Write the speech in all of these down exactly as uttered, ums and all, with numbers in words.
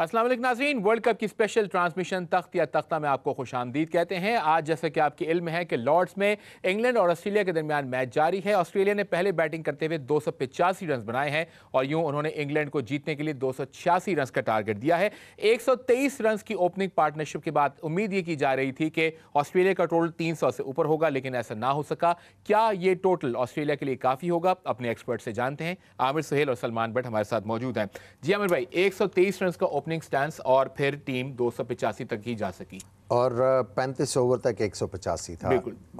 अस्सलाम वालेकुम नाज़रीन, वर्ल्ड कप की स्पेशल ट्रांसमिशन तख्त या तख्ता में आपको खुशामदीद कहते हैं। आज जैसे कि आपके इल्म है कि लॉर्ड्स में इंग्लैंड और ऑस्ट्रेलिया के दरमियान मैच जारी है। ऑस्ट्रेलिया ने पहले बैटिंग करते हुए दो सौ पचासी रन बनाए हैं और यूं उन्होंने इंग्लैंड को जीतने के लिए दो सौ छियासी रन का टारगेट दिया है। एक सौ तेईस रन की ओपनिंग पार्टनरशिप के बाद उम्मीद ये की जा रही थी कि ऑस्ट्रेलिया का टोटल तीन सौ से ऊपर होगा, लेकिन ऐसा ना हो सका। क्या ये टोटल ऑस्ट्रेलिया के लिए काफ़ी होगा? अपने एक्सपर्ट से जानते हैं। आमिर सोहेल और सलमान बट हमारे साथ मौजूद हैं। जी आमिर भाई, एक सौ तेईस रन का ओपनिंग स्टैंड्स और फिर टीम दो सौ पचासी तक ही जा सकी और पैंतीस ओवर तक एक सौ पचासी था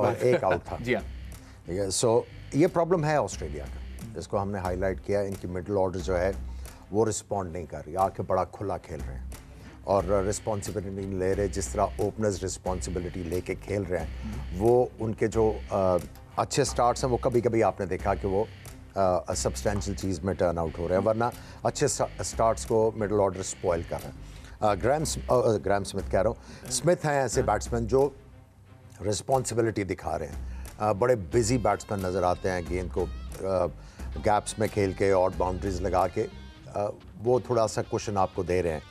और एक आउट था। जी हाँ, सो ये प्रॉब्लम है ऑस्ट्रेलिया का, जिसको हमने हाईलाइट किया। इनकी मिडिल ऑर्डर जो है वो रिस्पॉन्ड नहीं कर रही, आके बड़ा खुला खेल रहे हैं और रिस्पॉन्सिबिलिटी नहीं ले रहे। जिस तरह ओपनर्स रिस्पॉन्सिबिलिटी लेके खेल रहे हैं, वो उनके जो आ, अच्छे स्टार्ट्स हैं वो कभी कभी आपने देखा कि वो सब्सटेंशियल uh, चीज़ में टर्न आउट हो रहे हैं, वरना अच्छे स्टार्ट्स को मिडल ऑर्डर स्पॉइल कर रहे हैं। ग्रैम ग्रैम स्मिथ कह रहा हूँ, स्मिथ हैं ऐसे बैट्समैन जो रिस्पॉन्सिबिलिटी दिखा रहे हैं। uh, बड़े बिजी बैट्समैन नज़र आते हैं, गेंद को गैप्स uh, में खेल के और बाउंड्रीज लगा के uh, वो थोड़ा सा क्वेश्चन आपको दे रहे हैं,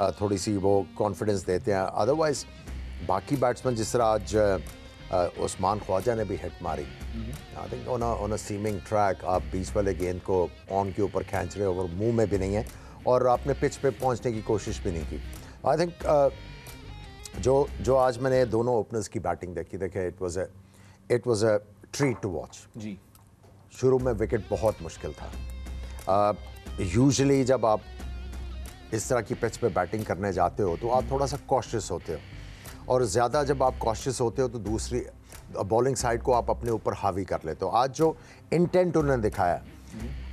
uh, थोड़ी सी वो कॉन्फिडेंस देते हैं। अदरवाइज़ बाकी बैट्समैन जिस तरह आज uh, उस्मान ख्वाजा ने भी हिट मारी, I think on on a seaming track. आप बीच वाले गेंद को ऑन के ऊपर खींच रहे हो और मुंह में भी नहीं है और आपने पिच पे पहुंचने की कोशिश भी नहीं की। आई थिंक uh, जो जो आज मैंने दोनों ओपनर्स की बैटिंग देखी, देखे it was a it was a treat to watch. जी, शुरू में विकेट बहुत मुश्किल था। यूजुअली uh, जब आप इस तरह की पिच पे बैटिंग करने जाते हो तो आप थोड़ा सा कॉशियस होते हो और ज़्यादा जब आप कॉशियस होते हो तो दूसरी बॉलिंग साइड को आप अपने ऊपर हावी कर लेते हो। आज जो इंटेंट उन्होंने दिखाया,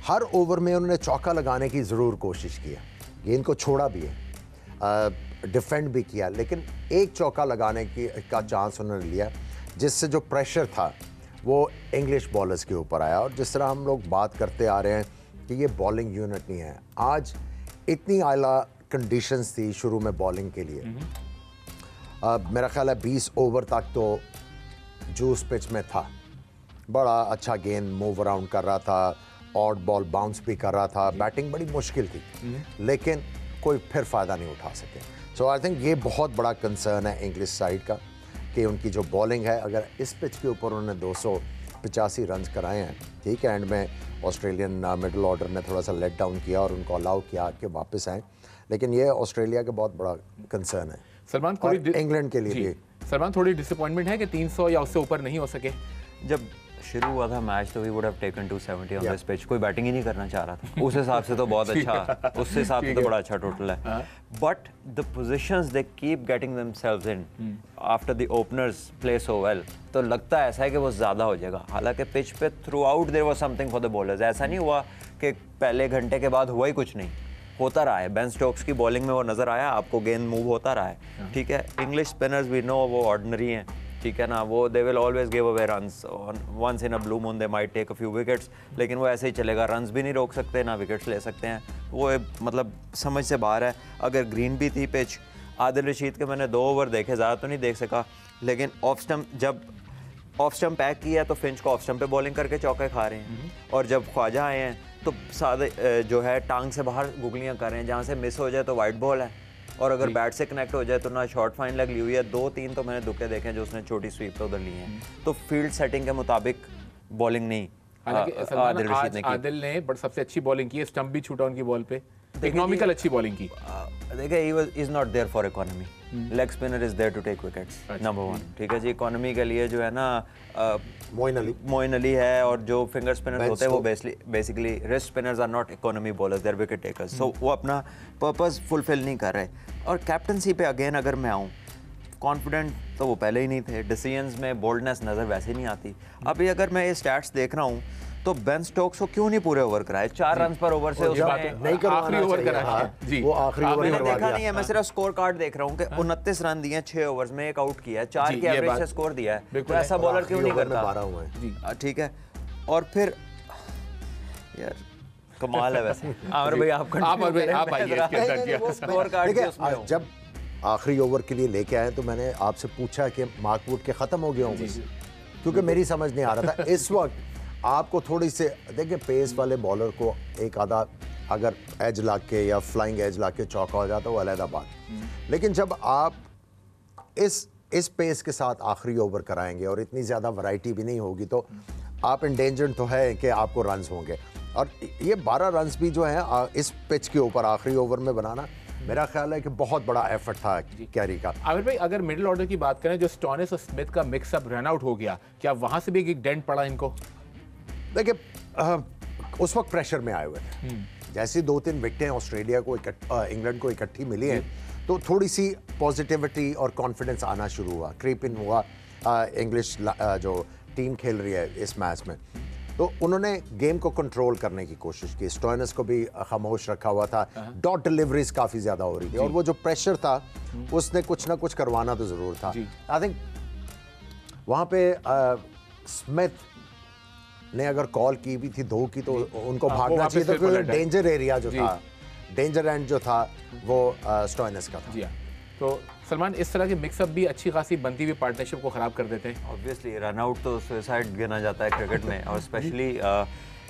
हर ओवर में उन्होंने चौका लगाने की ज़रूर कोशिश की है, गेंद को छोड़ा भी है, डिफेंड भी किया, लेकिन एक चौका लगाने की का चांस उन्होंने लिया, जिससे जो प्रेशर था वो इंग्लिश बॉलर्स के ऊपर आया। और जिस तरह हम लोग बात करते आ रहे हैं कि ये बॉलिंग यूनिट नहीं है, आज इतनी आला कंडीशंस थी शुरू में बॉलिंग के लिए। Uh, मेरा ख्याल है बीस ओवर तक तो जूस पिच में था, बड़ा अच्छा गेंद मूव अराउंड कर रहा था, ऑड बॉल बाउंस भी कर रहा था, बैटिंग बड़ी मुश्किल थी, लेकिन कोई फिर फ़ायदा नहीं उठा सके। सो आई थिंक ये बहुत बड़ा कंसर्न है इंग्लिश साइड का कि उनकी जो बॉलिंग है, अगर इस पिच के ऊपर उन्होंने दो सौ पचासी रन कराए हैं, ठीक है, एंड में ऑस्ट्रेलियन मिडल ऑर्डर ने थोड़ा सा लेट डाउन किया और उनको अलाउ किया कि वापस आएँ, लेकिन ये ऑस्ट्रेलिया का बहुत बड़ा कंसर्न है। सलमान, थोड़ी इंग्लैंड के लिए भी सलमान थोड़ी डिसअपॉइंटमेंट है कि तीन सौ या उससे ऊपर नहीं हो सके। जब शुरू हुआ था मैच तो we would have taken two seventy on this pitch, कोई बैटिंग ही नहीं करना चाह रहा था उस हिसाब से तो बहुत अच्छा उस हिसाब से तो बड़ा अच्छा टोटल है। But the positions they keep getting themselves in after the openers play so well, तो लगता है ऐसा है कि वो ज़्यादा हो जाएगा। हालांकि पिच पे throughout there was something for the bowlers, ऐसा नहीं हुआ कि पहले घंटे के बाद हुआ ही कुछ नहीं, होता रहा है। बेन स्टोक्स की बॉलिंग में वो नज़र आया आपको, गेंद मूव होता रहा है, ठीक है। इंग्लिश स्पिनर्स भी नो वो ऑर्डिनरी हैं, ठीक है ना, वो they will always give away runs, once in a blue moon they might take a few wickets, लेकिन वो ऐसे ही चलेगा, रन्स भी नहीं रोक सकते ना विकेट्स ले सकते हैं, वो मतलब समझ से बाहर है। अगर ग्रीन भी थी पिच, आदिल रशीद के मैंने दो ओवर देखे, ज़्यादा तो नहीं देख सका, लेकिन ऑफ स्टम्प, जब ऑफ स्टम्प पैक किया तो फिंच को ऑफ स्टम्प पे बॉलिंग करके चौके खा रहे हैं, और जब ख्वाजा आए हैं तो सादे जो है टांग से बाहर गुगलियाँ कर रहे हैं, जहाँ से मिस हो जाए तो वाइड बॉल है, और अगर बैट से कनेक्ट हो जाए तो ना शॉर्ट फाइन लग ली हुई है। दो तीन तो मैंने दुखे देखे जो उसने छोटी स्वीप तो उधर ली हैं, तो फील्ड सेटिंग के मुताबिक बॉलिंग नहीं। आदिल रशीद ने आदिल ने बट सबसे अच्छी बॉलिंग की, स्टम्प भी छूटा उनकी बॉल पे, इकोनॉमिकल अच्छी बॉलिंग की। देखिए he was is not there for economy, leg spinner is there to take wickets number one, ठीक है जी। इकोनॉमी के लिए जो है ना मोइन अली मोइन अली है, और जो फिंगर स्पिनर्स होते हैं वो basically wrist spinners are not economy bowlers, they're wicket takers, so वो अपना पर्पस फुलफिल नहीं कर रहे। और कैप्टनसी पे अगेन अगर मैं आऊँ, कॉन्फिडेंट तो वो पहले ही नहीं थे, डिसीजंस में बोल्डनेस नज़र वैसे नहीं आती। अभी अगर मैं ये स्टैट्स देख रहा हूँ तो बेन स्टोक्स को क्यों नहीं पूरे ओवर कराए, चार रन पर ओवर से उसने आखिरी ओवर कराया जी, वो आखिरी ओवर मैंने देखा नहीं है, मैं सिर्फ स्कोर कार्ड देख रहा हूँ कि उनतीस रन दिए, छः ओवर्स में एक आउट किया है, चार के एवरेज से स्कोर दिया है, तो ऐसा बॉलर क्यों नहीं करता, ठीक है। और फिर यार कमाल है वैसे आमिर भाई, आप जब आखिरी ओवर के लिए लेके आए तो मैंने आपसे पूछा कि मार्क वुड के ख़त्म हो गए होंगे, क्योंकि मेरी समझ नहीं आ रहा था इस वक्त आपको थोड़ी से देखिए पेस वाले बॉलर को एक आधा अगर एज ला के या फ्लाइंग एज ला के चौका हो जाता वो अलहदा बात, लेकिन जब आप इस इस पेस के साथ आखिरी ओवर कराएंगे और इतनी ज़्यादा वैरायटी भी नहीं होगी तो आप इंडेंजर तो है कि आपको रन्स होंगे। और ये बारह रन्स भी जो हैं इस पिच के ऊपर आखिरी ओवर में बनाना मेरा ख्याल है कि बहुत बड़ा एफर्ट था कैरी का। आमिर भाई अगर मिडिल ऑर्डर की बात करें जो स्टॉनिस और स्मिथ का मिक्सअप रन आउट हो गया, क्या वहाँ से भी एक डेंट पड़ा इनको? देखिए उस वक्त प्रेशर में आए हुए थे, जैसी दो तीन विकटें ऑस्ट्रेलिया को इंग्लैंड को इकट्ठी मिली हैं तो थोड़ी सी पॉजिटिविटी और कॉन्फिडेंस आना शुरू हुआ, क्रीप इन हुआ। इंग्लिश जो टीम खेल रही है इस मैच में तो उन्होंने गेम को कंट्रोल करने की कोशिश की, स्टॉइनस को भी खामोश रखा हुआ था, डॉट डिलीवरीज काफ़ी ज़्यादा हो रही थी और वो जो प्रेशर था उसने कुछ ना कुछ करवाना तो ज़रूर था। आई थिंक वहाँ पे स्मिथ ने अगर कॉल की भी थी दो की तो उनको भागना चाहिए था क्योंकि डेंजर एरिया जो था, डेंजर एंड जो था वो स्टॉइनस का था। तो सलमान इस तरह के मिक्सअप भी अच्छी खासी बनती हुई पार्टनरशिप को ख़राब कर देते हैं। ऑब्वियसली रन आउट तो सुसाइड गिना जाता है क्रिकेट में और स्पेशली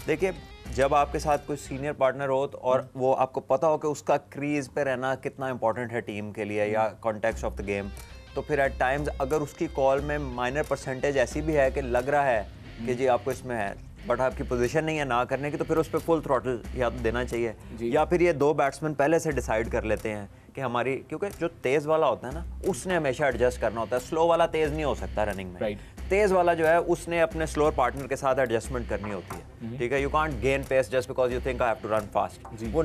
देखिए जब आपके साथ कोई सीनियर पार्टनर हो तो और वो आपको पता हो कि उसका क्रीज पे रहना कितना इंपॉर्टेंट है टीम के लिए या कॉन्टेक्स्ट ऑफ द गेम, तो फिर एट टाइम्स अगर उसकी कॉल में माइनर परसेंटेज ऐसी भी है कि लग रहा है कि जी आपको इसमें है बट आपकी पोजीशन नहीं है ना करने की, तो फिर उस पर फुल थ्रॉटल या देना चाहिए या फिर ये दो बैट्समैन पहले से डिसाइड कर लेते हैं कि हमारी, क्योंकि जो तेज़ वाला होता है ना उसने हमेशा एडजस्ट करना होता है, स्लो वाला तेज़ नहीं हो सकता रनिंग में। right. तेज़ वाला जो है उसने अपने स्लोअर पार्टनर के साथ एडजस्टमेंट करनी होती है, ठीक है। You can't gain pace just because you think I have to run fast. वो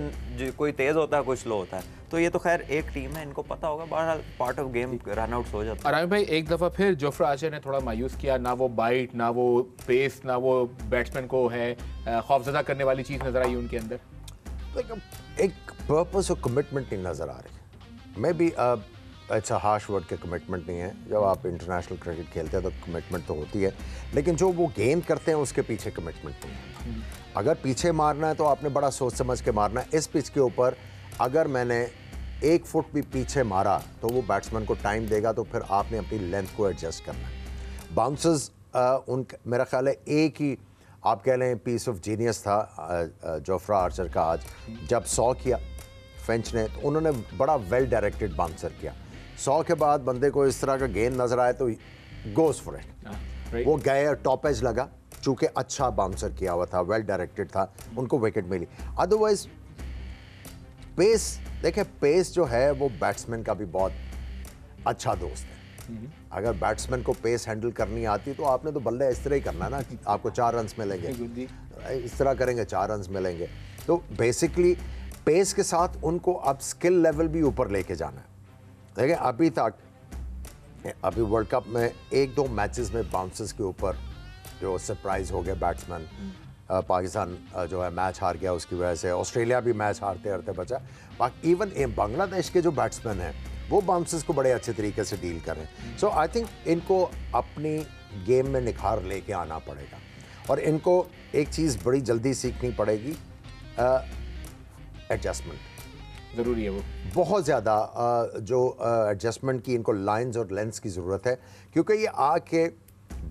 कोई तेज़ होता है कोई स्लो होता है, तो ये तो खैर एक टीम है इनको पता होगा, बहरहाल part of game run out हो जाता है। आमिर भाई एक दफ़ा फिर जोफ्रा आर्चर ने थोड़ा मायूस किया, ना वो बाइट ना वो पेस ना वो बैट्समैन को है खौफजदा करने वाली चीज़ नज़र आई उनके अंदर, एक पर्पस और कमिटमेंट नहीं नज़र आ रही। मे बी अच्छा हार्श वर्ड के कमिटमेंट नहीं है, जब आप इंटरनेशनल क्रिकेट खेलते हैं तो कमिटमेंट तो होती है, लेकिन जो वो गेंद करते हैं उसके पीछे कमिटमेंट नहीं है। अगर पीछे मारना है तो आपने बड़ा सोच समझ के मारना है। इस पिच के ऊपर अगर मैंने एक फुट भी पीछे मारा तो वो बैट्समैन को टाइम देगा, तो फिर आपने अपनी लेंथ को एडजस्ट करना है। बाउंसर्स उन मेरा ख्याल है एक ही आप कह लें पीस ऑफ जीनियस था जोफ्रा आर्चर का आज, जब सौ किया फिंच ने तो उन्होंने बड़ा वेल डायरेक्टेड बाउंसर किया। सौ के बाद बंदे को इस तरह का गेंद नजर आए तो गोज फॉर इट, वो गए और टॉप एज लगा, चूँकि अच्छा बाउंसर किया हुआ था वेल डायरेक्टेड था, उनको विकेट मिली। अदरवाइज पेस देखें, पेस जो है वो बैट्समैन का भी बहुत अच्छा दोस्त है। अगर बैट्समैन को पेस हैंडल करनी आती तो आपने तो बल्ले इस तरह ही करना ना, आपको चार रन्स मिलेंगे इस तरह करेंगे चार रन्स मिलेंगे। तो बेसिकली पेस के साथ उनको अब स्किल लेवल भी ऊपर लेके जाना है। देखिए अभी तक अभी वर्ल्ड कप में एक दो मैचेस में बाउंसर्स के ऊपर जो सरप्राइज हो गया बैट्समैन, पाकिस्तान जो है मैच हार गया उसकी वजह से, ऑस्ट्रेलिया भी मैच हारते हारते बचा, बाकी इवन बांग्लादेश के जो बैट्समैन हैं वो बाउंसर्स को बड़े अच्छे तरीके से डील करें। सो आई थिंक इनको अपनी गेम में निखार लेके आना पड़ेगा और इनको एक चीज़ बड़ी जल्दी सीखनी पड़ेगी, एडजस्टमेंट ज़रूरी है। वो बहुत ज़्यादा uh, जो एडजस्टमेंट uh, की इनको लाइंस और लेंस की ज़रूरत है, क्योंकि ये आके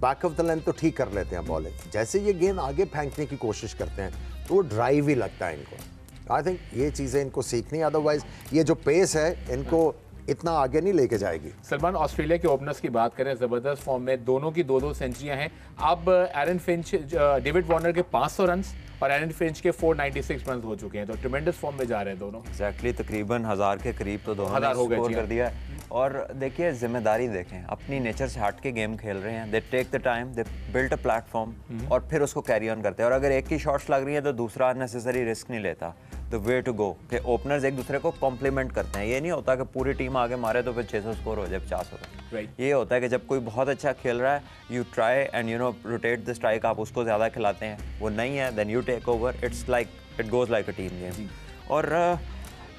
बैक ऑफ द लेंथ तो ठीक कर लेते हैं बॉलिंग, जैसे ये गेंद आगे फेंकने की कोशिश करते हैं तो वो ड्राइव ही लगता है इनको। आई थिंक ये चीज़ें इनको सीखनी, अदरवाइज़ ये जो पेस है इनको इतना आगे नहीं लेके जाएगी। सलमान ऑस्ट्रेलिया के ओपनर्स की बात करें, ज़बरदस्त फॉर्म में दोनों की दो दो सेंचुरियां हैं। अब एरन फिंच, डेविड वार्नर के पाँच सौ रन्स और एरन फिंच के चार सौ छियानवे रन्स हो चुके हैं, तो ट्रिमेंडस फॉर्म में जा रहे हैं दोनों। एक्जैक्टली exactly, तकरीबन हज़ार के करीब तो दोनों हज़ार हो गए कर दिया। और देखिए जिम्मेदारी देखें, अपनी नेचर से हट के गेम खेल रहे हैं, they take the time they built a platform और फिर उसको कैरी ऑन करते हैं। और अगर एक की शॉट्स लग रही है तो दूसरा अननेसेसरी रिस्क नहीं लेता। द वे टू गो के ओपनर्स एक दूसरे को कॉम्प्लीमेंट करते हैं, ये नहीं होता कि पूरी टीम आगे मारे तो फिर छह सौ स्कोर हो जाए पचास हो जाए। right. ये होता है कि जब कोई बहुत अच्छा खेल रहा है you try and you know rotate the strike, आप उसको ज़्यादा खिलाते हैं, वो नहीं है then you take over, it's like it goes like a team game. और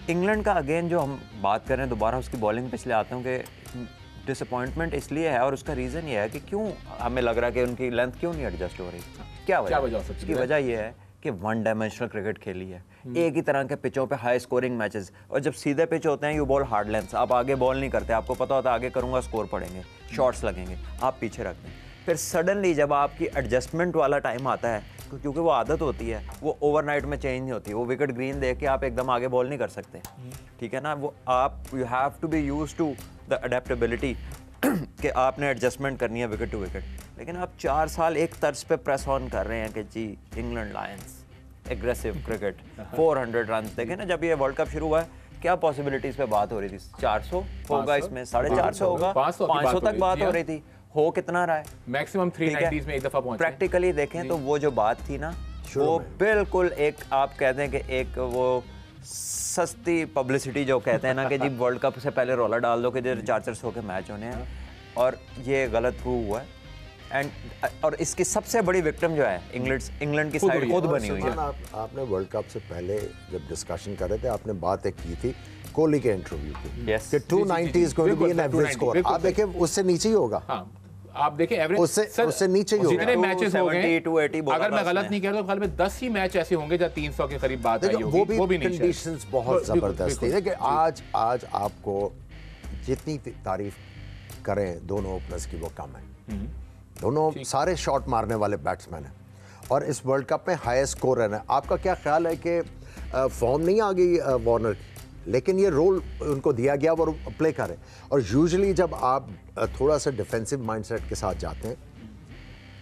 इंग्लैंड का अगेन जो हम बात कर रहे हैं दोबारा उसकी बॉलिंग पिछले आते हैं कि डिसअपॉइंटमेंट इसलिए है और उसका रीज़न ये है कि क्यों हमें लग रहा है कि उनकी लेंथ क्यों नहीं एडजस्ट हो रही। क्या वजह? इसकी वजह यह है कि वन डायमेंशनल क्रिकेट खेली है, एक ही तरह के पिचों पे हाई स्कोरिंग मैचेस, और जब सीधे पिच होते हैं यू बॉल हार्ड लेंथ, आप आगे बॉल नहीं करते, आपको पता होता है आगे करूँगा स्कोर पड़ेंगे शॉट्स लगेंगे, आप पीछे रखते हैं। फिर सडनली जब आपकी एडजस्टमेंट वाला टाइम आता है क्योंकि वो आदत होती है, वो ओवरनाइट में चेंज नहीं होती। वो विकेट ग्रीन देख के आप एकदम आगे बॉल नहीं कर सकते, ठीक है ना। वो आप you have to be used to the adaptability कि आपने एडजस्टमेंट करनी है विकेट टू विकेट। लेकिन आप चार साल एक तर्ज पे प्रेस ऑन कर रहे हैं कि जी इंग्लैंड लायंस एग्रेसिव क्रिकेट चार सौ रन। देखें ना जब ये वर्ल्ड कप शुरू हुआ है क्या पॉसिबिलिटीज पे बात हो रही थी, चार सौ होगा इसमें, साढ़े चार सौ होगा, पाँच सौ तक बात हो रही थी, हो कितना रहा है मैक्सिमम तीन सौ नब्बे में एक दफा पहुंचे। प्रैक्टिकली देखें तो वो जो बात थी ना वो बिल्कुल एक आप कहते हैं कि एक वो सस्ती पब्लिसिटी जो कहते हैं ना कि जी वर्ल्ड कप से पहले रोला डाल दो कि जो चार चार सौ के मैच होने हैं, और ये गलत प्रूव हुआ है। एंड और इसकी सबसे बड़ी विक्टिम जो है इंग्लैंड इंग्लैंड की साइड खुद बनी हुई है। आप, आपने वर्ल्ड कप से पहले जब डिस्कशन कर रहे थे आपने बात एक की थी कोहली के इंटरव्यू की yes. कि two ninety is going to be an average score. आप देखें उससे नीचे ही होगा, आप देखें एवरेज उससे उससे नीचे ही होगा। जितने मैचेस हो गए अगर मैं गलत नहीं कह रहा तो ख्याल में दस ही मैच ऐसे होंगे जहां तीन सौ के करीब बात आई होगी। वो भी वो भी कंडीशंस बहुत जबरदस्त थी कि आज आज आपको जितनी तारीफ करें दोनों ओपनर्स की वो कम है। दोनों सारे शॉट मारने वाले बैट्समैन हैं और इस वर्ल्ड कप में हाईएस्ट स्कोरर है। आपका क्या ख्याल है कि फॉर्म नहीं आ गई वार्नर की, लेकिन ये रोल उनको दिया गया और प्ले करें। और यूजुअली जब आप थोड़ा सा डिफेंसिव माइंडसेट के साथ जाते हैं,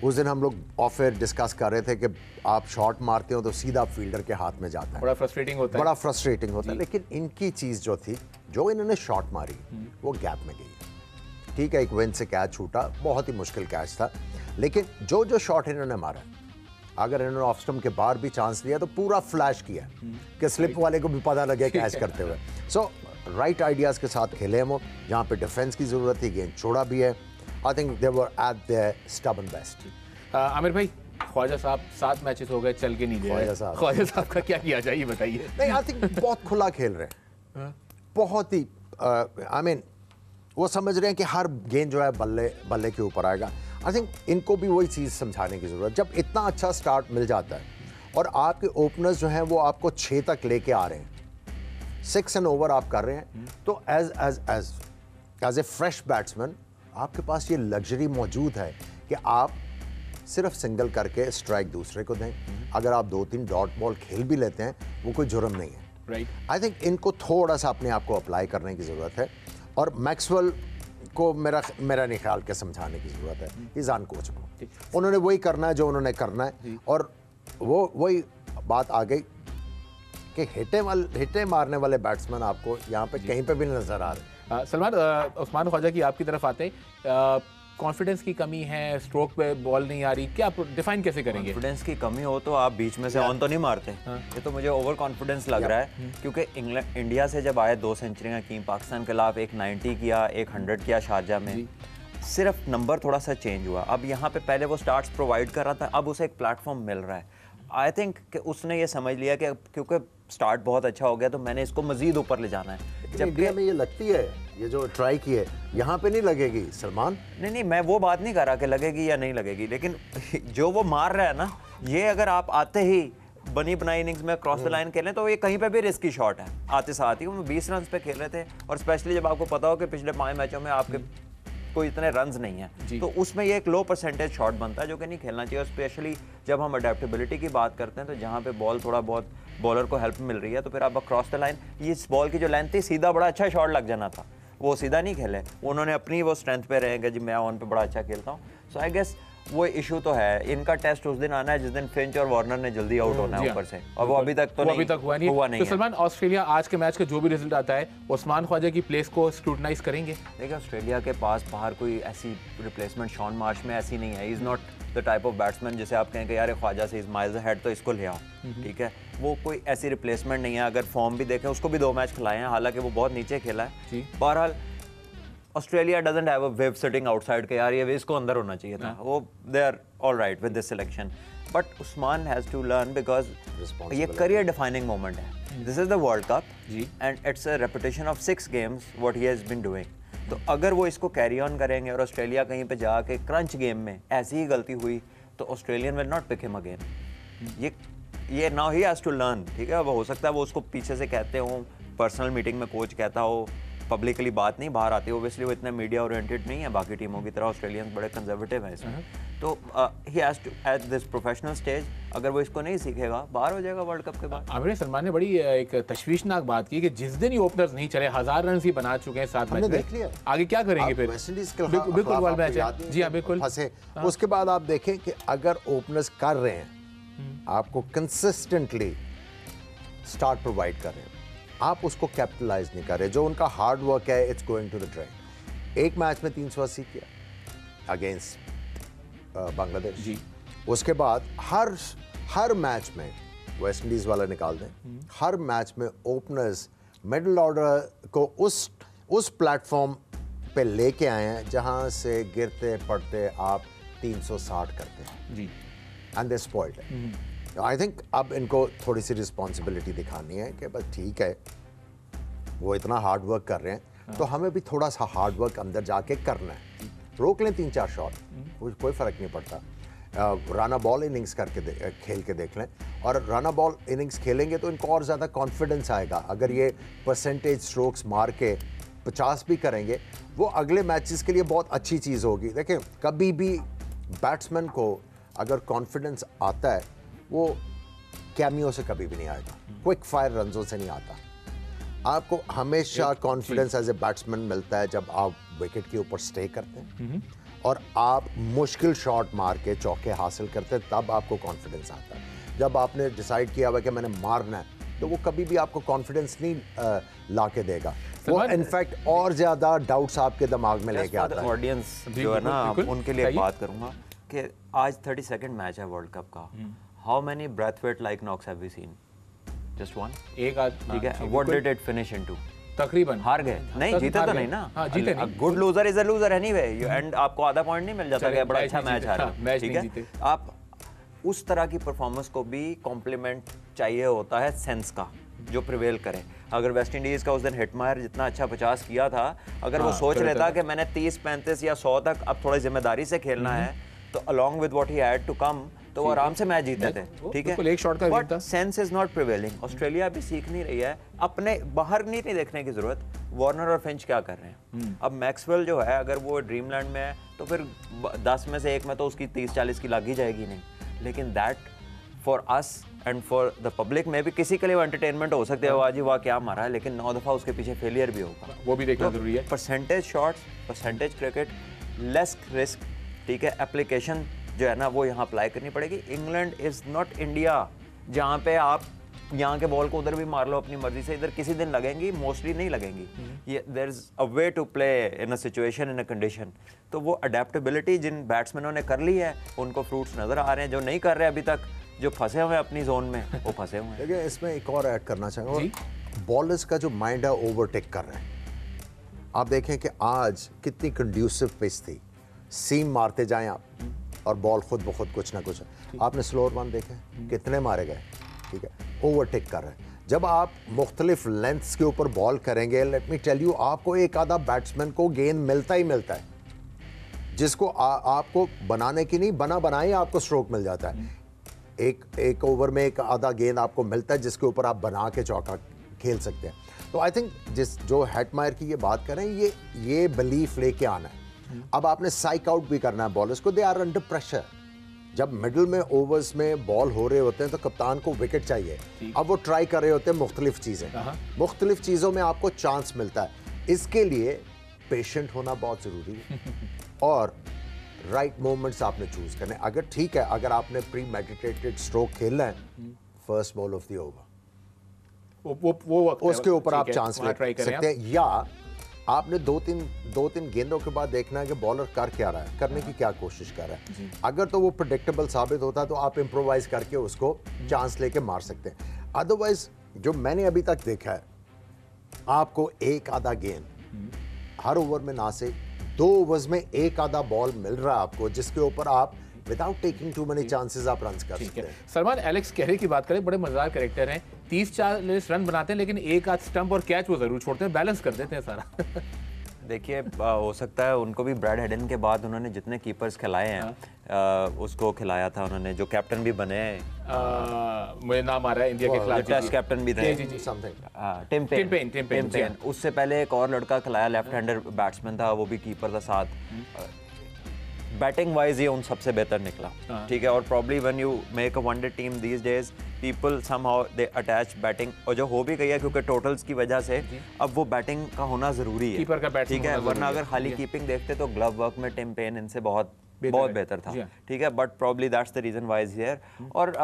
उस दिन हम लोग ऑफ एयर डिस्कस कर रहे थे कि आप शॉट मारते हो तो सीधा फील्डर के हाथ में जाता है, बड़ा फ्रस्ट्रेटिंग होता है बड़ा फ्रस्ट्रेटिंग होता है लेकिन इनकी चीज़ जो थी जो इन्होंने शॉट मारी वो गैप में गई, ठीक है। एक विंच से कैच छूटा, बहुत ही मुश्किल कैच था, लेकिन जो जो शॉट इन्होंने मारा अगर इन्होंने ऑफ स्टंप के बाहर भी चांस लिया तो पूरा फ्लैश किया कि स्लिप वाले को भी पता लगे कैच करते हुए। सो राइट आइडियाज़ के साथ खेले हैं वो, जहाँ पे डिफेंस की ज़रूरत थी गेंद छोड़ा भी है। I think they were at their stubborn best. Aamir भाई, ख्वाजा साहब सात मैचेस हो गए चल के नहीं दे रहे, ख्वाजा साहब का क्या किया जाए ये बताइए। नहीं, आई थिंक बहुत खुला खेल रहे हैं, बहुत ही आई मीन वो समझ रहे हैं कि हर गेंद जो है बल्ले बल्ले के ऊपर आएगा। आई थिंक इनको भी वही चीज़ समझाने की ज़रूरत। जब इतना अच्छा स्टार्ट मिल जाता है और आपके ओपनर्स जो हैं वो आपको छः तक लेके आ रहे हैं, सिक्स एंड ओवर आप कर रहे हैं, तो as as as as a fresh batsman आपके पास ये लग्जरी मौजूद है कि आप सिर्फ सिंगल करके स्ट्राइक दूसरे को दें। अगर आप दो तीन डॉट बॉल खेल भी लेते हैं वो कोई जुर्म नहीं है। आई थिंक इनको थोड़ा सा अपने आप को अप्लाई करने की ज़रूरत है और मैक्सवेल को मेरा मेरा नहीं ख्याल के समझाने की ज़रूरत है। ईजान कोच को उन्होंने वही करना है जो उन्होंने करना है और वो वही बात आ गई कि हिटे वाले हिटे मारने वाले बैट्समैन आपको यहाँ पे कहीं पे भी नज़र आ रहे हैं। सलमान, उस्मान ख्वाजा की आपकी तरफ आते हैं, कॉन्फिडेंस की कमी है, स्ट्रोक पे बॉल नहीं आ रही, क्या आप डिफाइन कैसे करेंगे? कॉन्फिडेंस की कमी हो तो आप बीच में से ऑन तो नहीं मारते। हाँ। ये तो मुझे ओवर कॉन्फिडेंस लग रहा है क्योंकि इंग्लैंड इंडिया से जब आए दो सेंचुरियाँ की, पाकिस्तान के खिलाफ एक नाइन्टी किया, एक हंड्रेड किया शारजा में, सिर्फ नंबर थोड़ा सा चेंज हुआ। अब यहाँ पर पहले वो स्टार्ट प्रोवाइड कर रहा था, अब उसे एक प्लेटफॉर्म मिल रहा है। आई थिंक कि उसने ये समझ लिया कि क्योंकि स्टार्ट बहुत अच्छा हो गया तो मैंने इसको मजीद ऊपर ले जाना है। जब इंडिया में ये लगती है, ये जो ट्राई की है यहाँ पे नहीं लगेगी सलमान। नहीं नहीं, मैं वो बात नहीं कर रहा कि लगेगी या नहीं लगेगी, लेकिन जो वो मार रहा है ना, ये अगर आप आते ही बनी बनाई इनिंग्स में क्रॉस द लाइन खेलें तो ये कहीं पे भी रिस्की शॉट है। आते साथ ही वो बीस रन पे खेल रहे थे और स्पेशली जब आपको पता हो कि पिछले पाँच मैचों में आपके कोई इतने रन्स नहीं है तो उसमें ये एक लो परसेंटेज शॉट बनता है जो कि नहीं खेलना चाहिए। और स्पेशली जब हम अडेप्टेबिलिटी की बात करते हैं तो जहाँ पे बॉल थोड़ा बहुत बॉलर को हेल्प मिल रही है तो फिर आप अक्रॉस द लाइन, ये इस बॉल की जो लेंथ थी सीधा बड़ा अच्छा शॉट लग जाना था, वो सीधा नहीं खेले, उन्होंने अपनी वो स्ट्रेंथ पे रहेंगे जी मैं ऑन पे बड़ा अच्छा खेलता हूँ। सो आई गेस वो इशू तो है। इनका टेस्ट उस दिन आना है जिस दिन फिंच और वार्नर ने जल्दी आउट होना है ऊपर से, और वो अभी तक तो अभी तक हुआ नहीं, हुआ नहीं। तो सलमान, ऑस्ट्रेलिया आज के मैच का जो भी रिजल्ट आता है उस्मान ख्वाजा की प्लेस को स्क्रूटनाइज करेंगे। देखिए ऑस्ट्रेलिया के पास बाहर कोई ऐसी रिप्लेसमेंट शॉन मार्श में ऐसी नहीं है। Is not the type of batsman जिसे आप कहेंगे यार ख्वाजा से इज माइल्स अहेड तो इसको ले आओ, ठीक है। वो कोई ऐसी रिप्लेसमेंट नहीं है। अगर फॉर्म भी देखें, उसको भी दो मैच खिलाए हैं, हालांकि वो बहुत नीचे खेला है। बहरहाल Australia doesn't have a wave sitting outside के यार ये इसको अंदर होना चाहिए था, वो they are all right with this selection. But Usman has to learn because ये करियर डिफाइनिंग मोमेंट है। This is the world cup and it's a repetition of six games what he has been doing. तो अगर वो इसको carry on करेंगे और Australia कहीं पे जाके क्रंच गेम में ऐसी ही गलती हुई तो Australian will not pick him again. ये ये now he has to learn, ठीक है। अब हो सकता है वो उसको पीछे से कहते हों, पर्सनल मीटिंग में कोच कहता हो, पब्लिकली बात नहीं बाहर आती। ओबियसली वो इतने मीडिया ओरिएंटेड नहीं है बाकी टीमों की तरह, ऑस्ट्रेलियंस बड़े कंजर्वेटिव हैं इसमें। तो he has to at this professional stage, अगर वो इसको नहीं सीखेगा बाहर हो जाएगा वर्ल्ड कप के बाद। आमिर, सलमान ने बड़ी एक तश्वीशनाक बात की कि जिस दिन ये ओपनर्स नहीं चले, हजार रन ही बना चुके हैं सात मैच में, देख लिया आगे क्या करेंगे फिर। बिल्कुल, जी हाँ बिल्कुल। उसके बाद आप देखें कि अगर ओपनर्स कर रहे हैं, आपको कंसिस्टेंटली स्टार्ट प्रोवाइड कर रहे हैं, आप उसको कैपिटलाइज नहीं कर रहे, जो उनका हार्ड वर्क है it's going to the trend. एक मैच में तीन सौ अस्सी किया अगेंस्ट बांग्लादेश जी, उसके बाद हर हर मैच में वेस्ट इंडीज़ वाला निकाल दें, हर मैच में ओपनर्स मिडल ऑर्डर को उस उस प्लेटफॉर्म पे लेके आए हैं जहां से गिरते पड़ते आप तीन सौ साठ करते हैं जी, एंड दे स्पॉइल्ड है। आई थिंक अब इनको थोड़ी सी रिस्पॉन्सिबिलिटी दिखानी है कि बस ठीक है वो इतना हार्ड वर्क कर रहे हैं तो हमें भी थोड़ा सा हार्ड वर्क अंदर जाके करना है, रोक लें तीन चार शॉट कोई फ़र्क नहीं पड़ता, राना बॉल इनिंग्स करके खेल के देख लें, और राना बॉल इनिंग्स खेलेंगे तो इनको और ज़्यादा कॉन्फिडेंस आएगा। अगर ये परसेंटेज स्ट्रोक्स मार के पचास भी करेंगे वो अगले मैचेस के लिए बहुत अच्छी चीज़ होगी। देखें कभी भी बैट्समैन को अगर कॉन्फिडेंस आता है वो कैमियो से कभी भी नहीं आएगा, क्विक फायर रनों से नहीं आता। आपको हमेशा कॉन्फिडेंस एज ए बैट्समैन मिलता है जब आप विकेट के ऊपर स्टे करते हैं और आप मुश्किल शॉट मार के चौके हासिल करते हैं, तब आपको कॉन्फिडेंस आता है। जब आपने डिसाइड किया हुआ कि मैंने मारना है तो वो कभी भी आपको कॉन्फिडेंस नहीं ला के देगा, वो इनफैक्ट और ज़्यादा डाउट्स आपके दिमाग में लेके आता है। ऑडियंस जो है ना उनके लिए बात करूँगा कि आज थर्टी सेकेंड मैच है वर्ल्ड कप का, how many Brathwaite like knocks have we seen? Just one. एक आद ठीक है। What did it finish into? तकरीबन हार गए, नहीं जीता तो नहीं ना। जीते नहीं। Good loser is a loser anyway, and आपको आधा पॉइंट नहीं मिल जाता कि बड़ा अच्छा मैच हारा, ठीक है। आप उस तरह की परफॉर्मेंस को भी कॉम्प्लीमेंट चाहिए होता है सेंस का, जो प्रिवेल करे। अगर वेस्ट इंडीज़ का उस दिन हिटमायर जितना अच्छा पचास किया था, अगर वो सोच लेता कि मैंने तीस पैंतीस या सौ तक अब थोड़ी जिम्मेदारी से खेलना है, तो along with what he had to come तो वो आराम से मैच जीते थे, ठीक है। एक शॉट का but sense is not prevailing. Australia भी सीख नहीं रही है, अपने बाहर नहीं नहीं देखने की जरूरत, वार्नर और फिंच क्या कर रहे हैं। अब मैक्सवेल जो है अगर वो ड्रीमलैंड में है तो फिर दस में से एक में तो उसकी तीस चालीस की लग ही जाएगी नहीं, लेकिन that for us and for the public में भी किसी के लिए एंटरटेनमेंट हो सकता है, वाह जी वाह क्या मारा है, लेकिन नौ दफ़ा उसके पीछे फेलियर भी होगा, वो भी देखना जरूरी है। Percentage shots, percentage cricket, less risk, ठीक है, एप्लीकेशन जो है ना वो यहाँ अप्लाई करनी पड़ेगी। इंग्लैंड इज़ नॉट इंडिया जहाँ पे आप यहाँ के बॉल को उधर भी मार लो अपनी मर्जी से, इधर किसी दिन लगेंगी, मोस्टली नहीं लगेंगी। ये there is a way to play in a situation in a condition, तो वो अडेप्टेबिलिटी जिन बैट्समैनों ने कर ली है उनको फ्रूट्स नज़र आ रहे हैं, जो नहीं कर रहे अभी तक, जो फंसे हुए हैं अपनी जोन में वो फंसे हुए हैं। देखिए इसमें एक और ऐड करना चाहूँगा, बॉलर्स का जो माइंड है ओवरटेक कर रहे हैं। आप देखें कि आज कितनी कंड्यूसिव पिच थी, सीम मारते जाएँ आप और बॉल खुद ब खुद कुछ ना कुछ। आपने स्लोअर वन देखे कितने मारे गए, ठीक है, ओवरटेक कर रहे हैं। जब आप मुख्तलिफ लेंथ्स के ऊपर बॉल करेंगे, लेट मी टेल यू, आपको एक आधा बैट्समैन को गेंद मिलता ही मिलता है, जिसको आ, आपको बनाने की नहीं, बना बनाए आपको स्ट्रोक मिल जाता है। एक एक ओवर में एक आधा गेंद आपको मिलता है जिसके ऊपर आप बना के चौका खेल सकते हैं। तो आई थिंक जिस जो हेटमायर की ये बात करें, ये ये बिलीफ लेके आना है। अब आपने साइक आउट भी करना है बॉलर्स को, दे आर अंडर प्रेशर। जब मिडल में ओवर्स में बॉल हो रहे होते हैं तो कप्तान को विकेट चाहिए, अब वो ट्राई कर रहे होते हैं मुख्तलिफ चीज़ें, मुख्तलिफ चीज़ों में आपको चांस मिलता है। इसके लिए पेशेंट होना बहुत ज़रूरी है और राइट मोमेंट्स आपने चूज़ करने। अगर ठीक है, अगर आपने प्री मेडिटेटेड स्ट्रोक खेलना है, first ball of the over वो वो उसके ऊपर आप चांस ले सकते हैं, या आपने दो तीन दो तीन गेंदों के बाद देखना है कि बॉलर कर क्या रहा है, करने की क्या कोशिश कर रहा है। अगर तो वो प्रेडिक्टेबल साबित होता है तो आप इम्प्रोवाइज करके उसको चांस लेके मार सकते हैं। अदरवाइज जो मैंने अभी तक देखा है, आपको एक आधा गेंद हर ओवर में ना से दो ओवर्स में एक आधा बॉल मिल रहा है आपको, जिसके ऊपर आप without taking too many chances आप रन कर सकते हैं। सलमान, एलेक्स कैरी की बात करें, बड़े मजेदार कैरेक्टर हैं, तीस चालीस रन बनाते हैं लेकिन एक आध स्टंप और कैच वो जरूर छोड़ते हैं, बैलेंस कर देते हैं सारा। देखिए हो सकता है उनको भी ब्रैड हेडन के बाद उन्होंने जितने कीपर्स खिलाए हैं, आ, उसको खिलाया था उन्होंने, जो कैप्टन भी बने, मुझे नाम आ रहा है इंडिया के खिलाफ, टेस्ट कैप्टन भी थे, टिम पेन, टिम पेन। उससे पहले एक और लड़का खिलाया, लेफ्ट हैंडर बैट्समैन था, वो भी कीपर था साथ। बैटिंग वाइज ये उन सबसे बेहतर निकला, ठीक है। और probably when you make a one day team these days people somehow they attach batting, और जो हो भी गई है क्योंकि टोटल्स की वजह से अब वो बैटिंग का होना जरूरी है, कीपर का बैटिंग, ठीक है। वरना अगर खाली कीपिंग देखते तो ग्लव वर्क में टिम पेन इनसे बहुत बहुत बेहतर था, ठीक है। But probably that's the reason why's here, और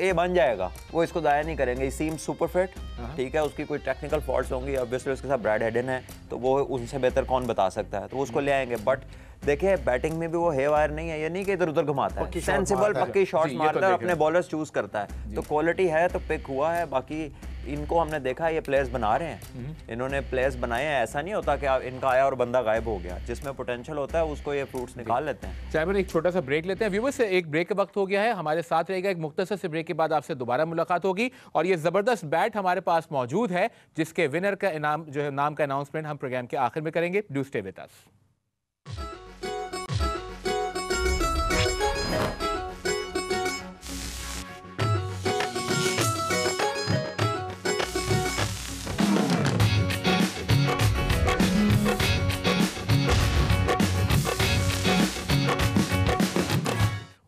ये बन जाएगा, वो इसको ज़ाया नहीं करेंगे। सीम सुपर फिट, ठीक है, उसकी कोई टेक्निकल फॉल्ट्स होंगी, ऑब्वियसली उसके साथ ब्रैड हेडन है तो वो उनसे बेहतर कौन बता सकता है, तो उसको ले आएंगे। बट देखिए बैटिंग में भी वो हे वायर नहीं है, ये नहीं कि इधर उधर घुमाता है, सेंसिबल पक्की शॉट्स मारता है, अपने बॉलर्स चूज करता है, तो क्वालिटी है तो पिक हुआ है। बाकी इनको हमने देखा ये प्लेयर्स बना रहे हैं, इन्होंने प्लेयर्स बनाए हैं, ऐसा नहीं होता कि आप इनका आया और बंदा गायब हो गया, जिसमें पोटेंशियल होता है उसको ये फ्रूट्स निकाल लेते हैं। साइमन, एक छोटा सा ब्रेक लेते हैं, व्यूअर्स से एक ब्रेक का वक्त हो गया है, हमारे साथ रहेगा एक मुख्तसर से ब्रेक के बाद आपसे दोबारा मुलाकात होगी, और ये ज़बरदस्त बैट हमारे पास मौजूद है जिसके विनर का इनाम जो है नाम का अनाउंसमेंट हम प्रोग्राम के आखिर में करेंगे। Do stay with us.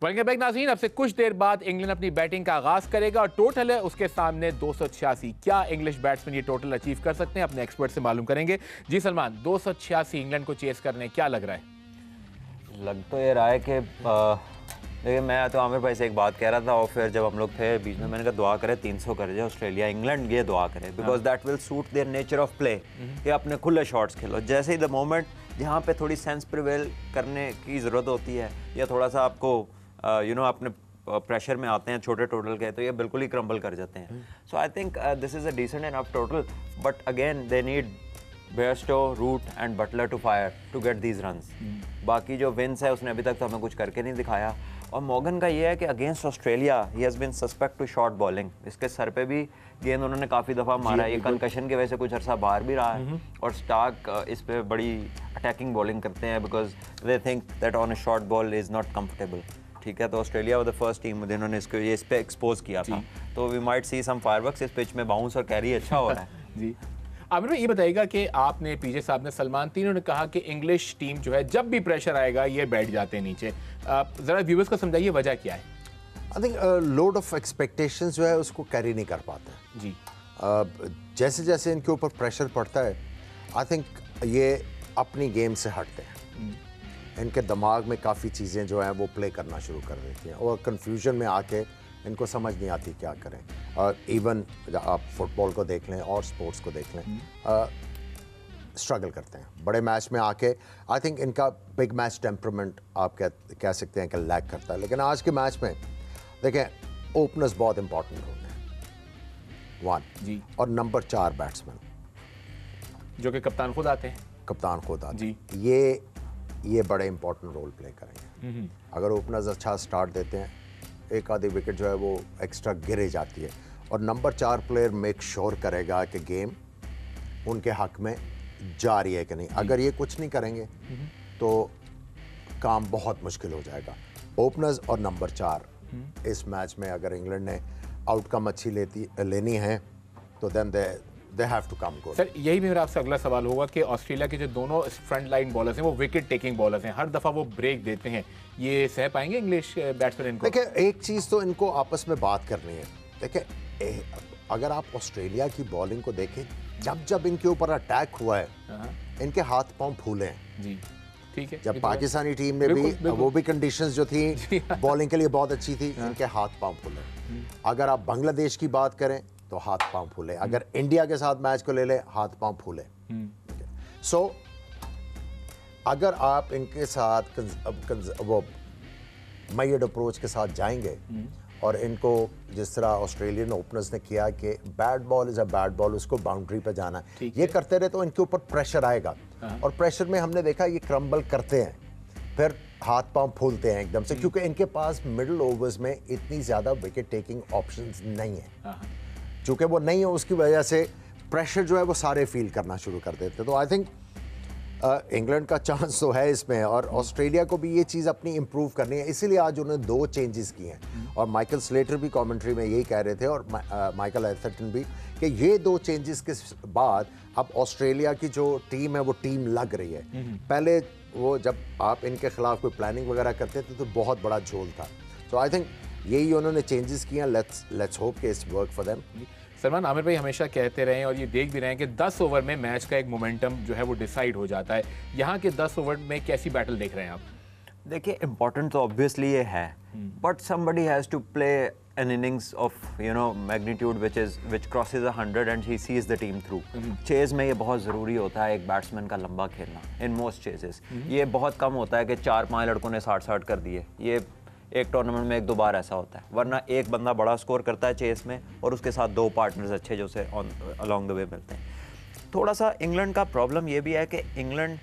Welcome back नाज़रीन, अब से कुछ देर बाद इंग्लैंड अपनी बैटिंग का आगाज़ करेगा और टोटल है उसके सामने दो सौ छियासी। क्या इंग्लिश बैट्समैन ये टोटल अचीव कर सकते हैं, अपने एक्सपर्ट से मालूम करेंगे। जी सलमान, दो सौ छियासी इंग्लैंड को चेस करने, क्या लग रहा है? लग तो ये रहा है कि देखिए, मैं तो आमिर भाई से एक बात कह रहा था और फिर जब हम लोग थे बीच में मैंने कहा दुआ करे तीन सौ कर जाए ऑस्ट्रेलिया, इंग्लैंड ये दुआ करे, because that will suit their nature of play, ये अपने खुले शॉट्स खेलो। जैसे ही द मोमेंट जहाँ पे थोड़ी सेंस प्रिवेल करने की ज़रूरत होती है या थोड़ा सा आपको यू नो अपने प्रेशर में आते हैं छोटे टोटल के, तो ये बिल्कुल ही क्रम्बल कर जाते हैं। So I think this is a decent enough total, but again they need Bairstow, Root and Buttler to fire to get these runs. बाकी जो विंस है उसने अभी तक तो हमें कुछ करके नहीं दिखाया, और मॉर्गन का ये है कि against Australia he has been suspect to short bowling, इसके सर पे भी गेंद उन्होंने काफ़ी दफ़ा मारा है, ये कंकशन की वजह से कुछ अरसा बाहर भी रहा है, और स्टार्क इस पे बड़ी अटैकिंग बॉलिंग करते हैं because they think that on a short ball is not comfortable, ठीक है। तो ऑस्ट्रेलिया द फर्स्ट टीम जिन्होंने इसको ये इस पर एक्सपोज किया था, तो we might see some fireworks. इस पिच में बाउंस और कैरी अच्छा हो रहा है। जी आमिर भाई, ये बताइएगा कि आपने पीजे साहब ने सलमान तीनों ने कहा कि इंग्लिश टीम जो है जब भी प्रेशर आएगा ये बैठ जाते हैं नीचे, आप ज़रा व्यूवर्स को समझाइए वजह क्या है? I think load of expectations जो है उसको कैरी नहीं कर पाते जी। uh, जैसे जैसे इनके ऊपर प्रेशर पड़ता है आई थिंक ये अपनी गेम से हटते हैं, इनके दिमाग में काफ़ी चीज़ें जो हैं वो प्ले करना शुरू कर देती हैं, और कन्फ्यूजन में आके इनको समझ नहीं आती क्या करें। और इवन आप फुटबॉल को देख लें और स्पोर्ट्स को देख लें, स्ट्रगल करते हैं बड़े मैच में आके। आई थिंक इनका बिग मैच टेम्परामेंट आप कह कह सकते हैं कि लैक करता है, लेकिन आज के मैच में देखें ओपनर्स बहुत इंपॉर्टेंट होते हैं वन जी, और नंबर चार बैट्समैन जो कि कप्तान खुद आते हैं, कप्तान खुद आते हैं, ये ये बड़े इंपॉर्टेंट रोल प्ले करेंगे। अगर ओपनर्स अच्छा स्टार्ट देते हैं एक आधी विकेट जो है वो एक्स्ट्रा गिरे जाती है, और नंबर चार प्लेयर मेक श्योर करेगा कि गेम उनके हक में जा रही है कि नहीं। अगर ये कुछ नहीं करेंगे तो काम बहुत मुश्किल हो जाएगा। ओपनर्स और नंबर चार इस मैच में अगर इंग्लैंड ने आउटकम अच्छी लेती लेनी है तो then they They have to come good. Sir यही भी मेरा आपसे अगला सवाल होगा कि ऑस्ट्रेलिया के जो दोनों फ्रंट लाइन बॉलर्स हैं वो विकेट टेकिंग बॉलर्स हैं, हर दफ़ा वो ब्रेक देते हैं, ये सह पाएंगे इंग्लिश बैट्समैन इनको? देखिए एक चीज़ तो इनको आपस में बात करनी है। देखिए अगर आप ऑस्ट्रेलिया की बॉलिंग को देखें, जब जब इनके ऊपर अटैक हुआ है इनके हाथ पाँव फूले हैं जी, ठीक है। जब पाकिस्तानी टीम ने भी वो भी कंडीशंस जो थी बॉलिंग के लिए बहुत अच्छी थी, इनके हाथ पाँव फूले। अगर आप बांग्लादेश की बात करें तो हाथ पांव फूले, अगर इंडिया के साथ मैच को ले ले हाथ पांव फूले। सो so, अगर आप इनके साथ कंज, कंज, वो माइड अप्रोच के साथ जाएंगे और इनको जिस तरह ऑस्ट्रेलियन ओपनर्स ने किया कि bat ball is a bat ball, उसको बाउंड्री पे जाना है, ये करते रहे तो इनके ऊपर प्रेशर आएगा, और प्रेशर में हमने देखा ये क्रम्बल करते हैं, फिर हाथ पांव फूलते हैं एकदम से, क्योंकि इनके पास मिडिल ओवर्स में इतनी ज़्यादा विकेट टेकिंग ऑप्शन नहीं है, चूँकि वो नहीं हो उसकी वजह से प्रेशर जो है वो सारे फील करना शुरू कर देते। तो आई थिंक इंग्लैंड का चांस तो है इसमें, और ऑस्ट्रेलिया को भी ये चीज़ अपनी इम्प्रूव करनी है, इसीलिए आज उन्होंने दो चेंजेस किए हैं, और माइकल स्लेटर भी कमेंट्री में यही कह रहे थे और माइकल एथरटन भी, कि ये दो चेंजेस के बाद अब ऑस्ट्रेलिया की जो टीम है वो टीम लग रही है। पहले वो जब आप इनके खिलाफ कोई प्लानिंग वगैरह करते थे तो बहुत बड़ा झोल था। सो आई थिंक यही उन्होंने चेंजेस किए। लेट्स लेट्स होप कि it's work for them. Salman, Aamir भाई हमेशा कहते रहे हैं और ये देख भी रहे हैं कि दस ओवर में मैच का एक मोमेंटम जो है वो डिसाइड हो जाता है। यहाँ के दस ओवर में कैसी बैटल देख रहे हैं आप? देखिए, इम्पॉर्टेंट तो ऑब्वियसली ये है, but somebody has to play an innings of you know magnitude which is which crosses a hundred and he sees the team through. mm-hmm. Chase में ये बहुत ज़रूरी होता है एक बैट्समैन का लंबा खेलना in most chases. mm-hmm. ये बहुत कम होता है कि चार पांच लड़कों ने साठ साठ कर दिए। ये एक टूर्नामेंट में एक दो बार ऐसा होता है, वरना एक बंदा बड़ा स्कोर करता है चेस में और उसके साथ दो पार्टनर्स अच्छे जो से ऑन अलॉन्ग द वे मिलते हैं। थोड़ा सा इंग्लैंड का प्रॉब्लम ये भी है कि इंग्लैंड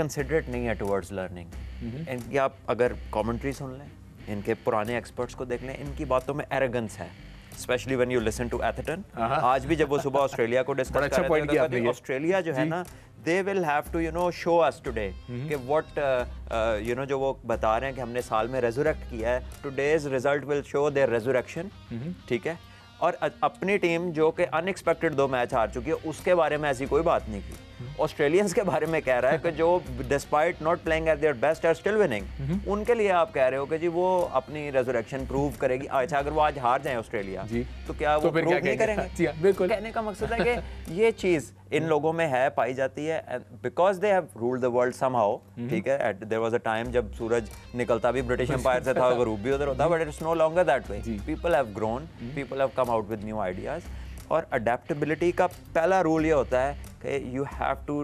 कंसिडरेट नहीं है टुवर्ड्स लर्निंग। इनकी आप अगर कॉमेंट्री सुन लें, इनके पुराने एक्सपर्ट्स को देख लें, इनकी बातों में एरोगेंस है, specially when you listen to Atherton. आज भी जब वो सुबह ऑस्ट्रेलिया को डिस्कस कर रहे थे, ऑस्ट्रेलिया जो है ना, they will have to you know show us today कि व्हाट यू नो जो वो बता रहे हैं कि हमने साल में रेजरेक्ट किया है, today's result will show their resurrection. ठीक है, और अपनी टीम जो कि अनएक्सपेक्टेड दो मैच हार चुकी है उसके बारे में ऐसी कोई बात नहीं की। ऑस्ट्रेलियंस के बारे में कह रहा है कि जो despite not playing at their best are still winning. उनके लिए आप कह रहे हो कि जी वो अपनी रेजरेक्शन प्रूव करेगी। अच्छा, अगर वो आज हार जाए ऑस्ट्रेलिया तो क्या तो वो प्रूव नहीं करेंगे? बिल्कुल, कहने का मकसद है कि ये चीज़ इन लोगों में है, पाई जाती है, because they have ruled the world somehow. ठीक है, at there was a time जब सूरज निकलता भी ब्रिटिश एम्पायर से था, अगर रूप भी उधर होता, but it's no longer that way. People have grown, people have come out with new ideas. और अडेप्टेबिलिटी का पहला रूल ये होता है कि you have to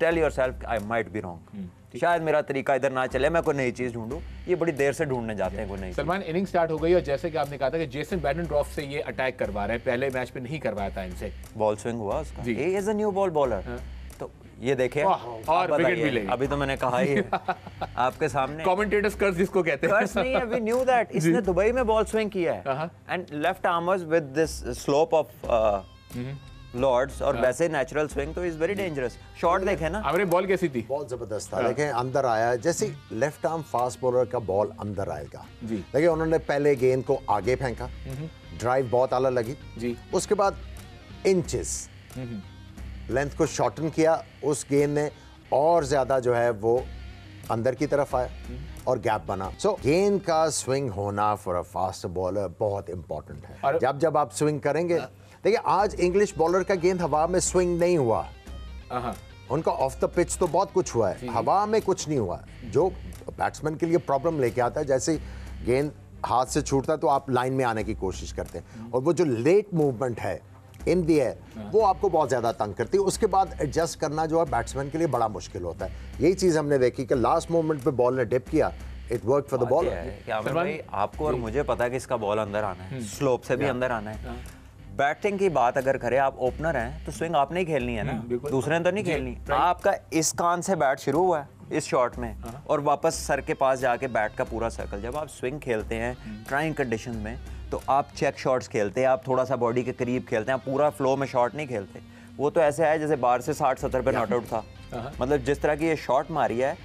tell yourself I might be wrong, शायद मेरा तरीका इधर ना चले, मैं कोई नई चीज़ ढूंढूं। ये बड़ी देर से ढूंढने जाते हैं कोई नई। सलमान, इनिंग स्टार्ट हो गई और जैसे कि आपने कहा था कि जेसन बेहरेनडॉर्फ से ये अटैक करवा रहे हैं, पहले मैच में नहीं करवाया था इनसे। बॉल स्विंग हुआ उसका, he is a new ball bowler. तो ये देखे और विकेट भी ले। अभी तो मैंने कहा ही आपके सामने कमेंटेटर्स कर्स जिसको कहते हैं, कर्स नहीं है, वी न्यू दैट। इसने दुबई में बॉल स्विंग किया है and left armers with this slope of Lord's और वैसे नेचुरल स्विंग तो इज वेरी डेंजरस। शॉट देखे ना, हमारे बॉल कैसी थी? बॉल जबरदस्त था, देखें अंदर आया। जैसे लेफ्ट आर्म फास्ट बॉलर का बॉल अंदर आएगा, देखिए उन्होंने पहले गेंद को आगे फेंका, ड्राइव बहुत आला लगी जी। उसके बाद इंचेस लेंथ को शॉर्टन किया, उस गेंद ने और ज़्यादा जो है वो अंदर की तरफ आया और गैप बना। सो so, गेंद का स्विंग होना फॉर अ फास्ट बॉलर बहुत इंपॉर्टेंट है। जब जब आप स्विंग करेंगे, देखिए आज इंग्लिश बॉलर का गेंद हवा में स्विंग नहीं हुआ, उनका ऑफ द पिच तो बहुत कुछ हुआ है, हवा में कुछ नहीं हुआ, जो बैट्समैन के लिए प्रॉब्लम लेके आता है। जैसे गेंद हाथ से छूटता है तो आप लाइन में आने की कोशिश करते हैं, और वो जो लेट मूवमेंट है इन दी है वो आपको बहुत ज़्यादा तंग करती है। उसके बाद एडजस्ट करना जो है बैट्समैन के लिए बड़ा मुश्किल होता है। यही चीज़ हमने देखी कि लास्ट मोमेंट पे बॉल ने डिप किया, it work for the ball. भाई आपको और मुझे पता है कि इसका बॉल अंदर आना है, स्लोप से भी अंदर आना है। बैटिंग की बात अगर करें, आप ओपनर हैं तो स्विंग आपने ही खेलनी है ना, दूसरे ने तो नहीं खेलनी। आपका इस कान से बैट शुरू हुआ है इस शॉट में और वापस सर के पास जाके बैट का पूरा सर्कल। जब आप स्विंग खेलते हैं ट्राइंग कंडीशन में तो आप चेक शॉट्स खेलते हैं, आप थोड़ा सा बॉडी के करीब खेलते हैं, आप पूरा फ्लो में शॉट नहीं खेलते। वो तो ऐसे है जैसे बाहर से साठ सत्तर पे नॉट आउट था। मतलब जिस तरह की ये शॉट मारी है,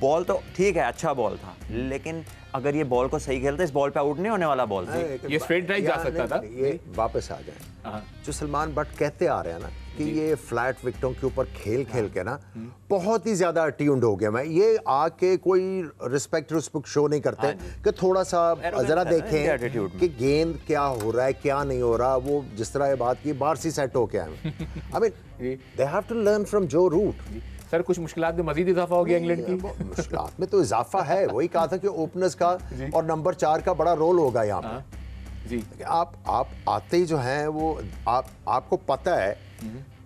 बॉल तो ठीक है, अच्छा बॉल था, लेकिन अगर ये बॉल को सही खेलते, इस बॉल पे आउट नहीं होने वाला बॉल था। ये स्ट्रेट ड्राइव जा सकता था, ये वापस आ जाए। जो सलमान बट कहते आ रहे हैं ना कि ये फ्लैट विकेटों के ऊपर खेल खेल के ना बहुत ही ज़्यादा अट्यून्ड हो गया मैं। ये आके कोई रिस्पेक्ट रिस्पेक्ट शो नहीं करते कि थोड़ा सा ज़रा देखें कि गेंद क्या हो रहा है क्या नहीं हो रहा। वो जिस तरह ये बात की बाहर से सेट हो के आए। I mean they have to learn from Joe Root. Sir, कुछ मुश्किलात में मजीद इजाफा हो गया इंग्लैंड की? मुश्किलात में तो इजाफा है, वही कहा था कि ओपनर्स का और नंबर चार का बड़ा रोल होगा यहाँ पे जी। आप आप आते ही जो हैं वो आप आपको पता है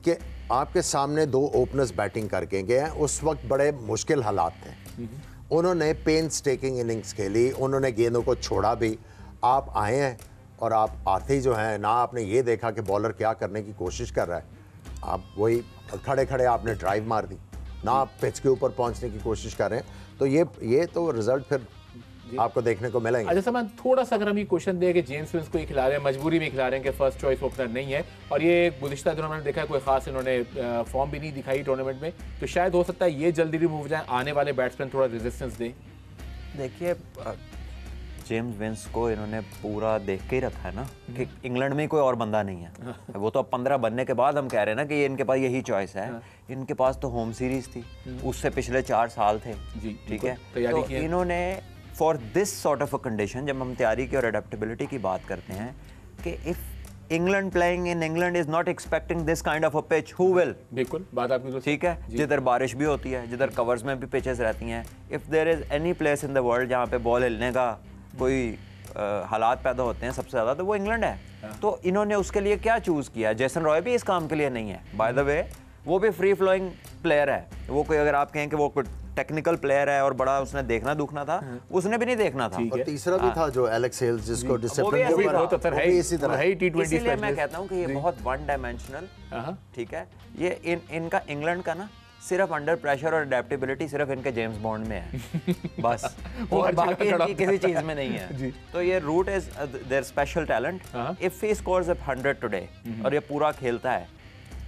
कि आपके सामने दो ओपनर्स बैटिंग करके गए हैं, उस वक्त बड़े मुश्किल हालात थे। उन्होंने पेनस्टेकिंग इनिंग्स खेली, उन्होंने गेंदों को छोड़ा भी। आप आए हैं और आप आते ही जो हैं ना, आपने ये देखा कि बॉलर क्या करने की कोशिश कर रहा है, आप वही खड़े खड़े आपने ड्राइव मार दी, ना आप पिच के ऊपर पहुंचने की कोशिश कर रहे हैं। तो ये ये तो रिजल्ट फिर आपको देखने को मिलेंगे। अच्छा सलमान, थोड़ा सा अगर हम ये क्वेश्चन दें कि जेम्स विंस को ही खिला रहे हैं, मजबूरी में खिला रहे हैं कि फर्स्ट चॉइस ओपनर नहीं है, और ये गुज़िश्ता टूर्नामेंट देखा है कोई खास इन्होंने फॉर्म भी नहीं दिखाई टूर्नामेंट में, तो शायद हो सकता है ये जल्दी भी मूव जाए, आने वाले बैट्समैन थोड़ा रेजिस्टेंस दें। देखिए जेम्स विंस को इन्होंने पूरा देख के ही रखा है ना कि इंग्लैंड में कोई और बंदा नहीं है। वो तो अब पंद्रह बनने के बाद हम कह रहे हैं ना कि ये इनके पास यही चॉइस है। इनके पास तो होम सीरीज थी, उससे पिछले चार साल थे, ठीक है। तो इन्होंने for this sort of a condition, जब हम तैयारी की और अडेप्टेबिलिटी की बात करते हैं कि if England playing in England is not expecting this kind of a pitch, who will? बिल्कुल, बात आपकी ठीक है। जिधर बारिश भी होती है, जिधर कवर्स में भी पिचेस रहती हैं, if there is any place in the world जहाँ पे बॉल हिलने का कोई हालात पैदा होते हैं सबसे ज़्यादा, तो वो इंग्लैंड है। तो इन्होंने उसके लिए क्या चूज़ किया? जेसन रॉय भी इस काम के लिए नहीं है, बाय द वे। वो भी फ्री फ्लोइंग प्लेयर है, वो कोई अगर आप कहें कि वो टेक्निकल प्लेयर है और बड़ा उसने देखना दुखना था, उसने भी नहीं देखना था। और तीसरा भी था जो एलेक्स हेल्स, जिसको डिसिप्लिन भी बहुत असर है, इसी तरह है टी ट्वेंटी। इसलिए मैं कहता हूं कि ये बहुत वन डायमेंशनल, ठीक है। ये इन इनका इंग्लैंड का ना सिर्फ अंडर प्रेशर और अडेप्टेबिलिटी सिर्फ इनके जेम्स बॉन्ड में है बस, और बाकी इनकी किसी चीज में नहीं है। तो ये Root is their special talent. If he scores a hundred today और ये पूरा खेलता है,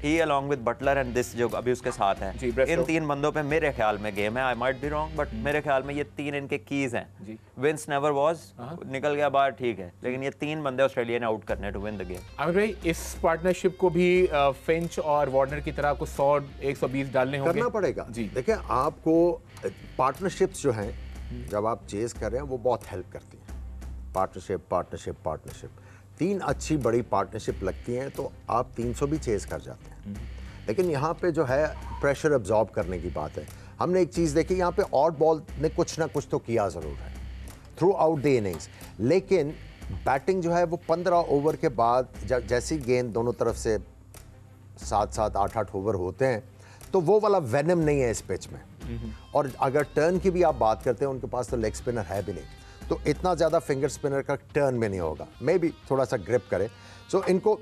he along with Buttler and this जो अभी उसके साथ है, इन तीन बंदों पे मेरे ख्याल में गेम है। I might be wrong but मेरे ख्याल में ये तीन इनके कीज हैं। विंस नेवर वाज, निकल गया बाहर, ठीक है, लेकिन ये तीन बंदे ऑस्ट्रेलिया ने आउट करने to win the game. Aamir भाई, इस पार्टनरशिप को भी फिंच और वार्नर की तरह को सौ एक सौ बीस डालने होंगे, करना पड़ेगा जी। देखिए, आपको पार्टनरशिप्स जो हैं, जब आप चेज कर रहे हैं, वो बहुत हेल्प करती हैं। पार्टनरशिप पार्टनरशिप पार्टनरशिप तीन अच्छी बड़ी पार्टनरशिप लगती हैं, तो आप तीन सौ भी चेज़ कर जाते हैं। लेकिन यहाँ पे जो है प्रेशर अब्जॉर्ब करने की बात है। हमने एक चीज़ देखी यहाँ पे, ऑड बॉल ने कुछ ना कुछ तो किया ज़रूर है थ्रू आउट द इनिंग्स, लेकिन बैटिंग जो है वो पंद्रह ओवर के बाद जैसी गेंद दोनों तरफ से सात सात आठ आठ ओवर होते हैं, तो वो वाला वेनम नहीं है इस पिच में। और अगर टर्न की भी आप बात करते हैं, उनके पास तो लेग स्पिनर है भी नहीं, तो इतना ज़्यादा फिंगर स्पिनर का टर्न में नहीं होगा, मे बी थोड़ा सा ग्रिप करे। सो so, इनको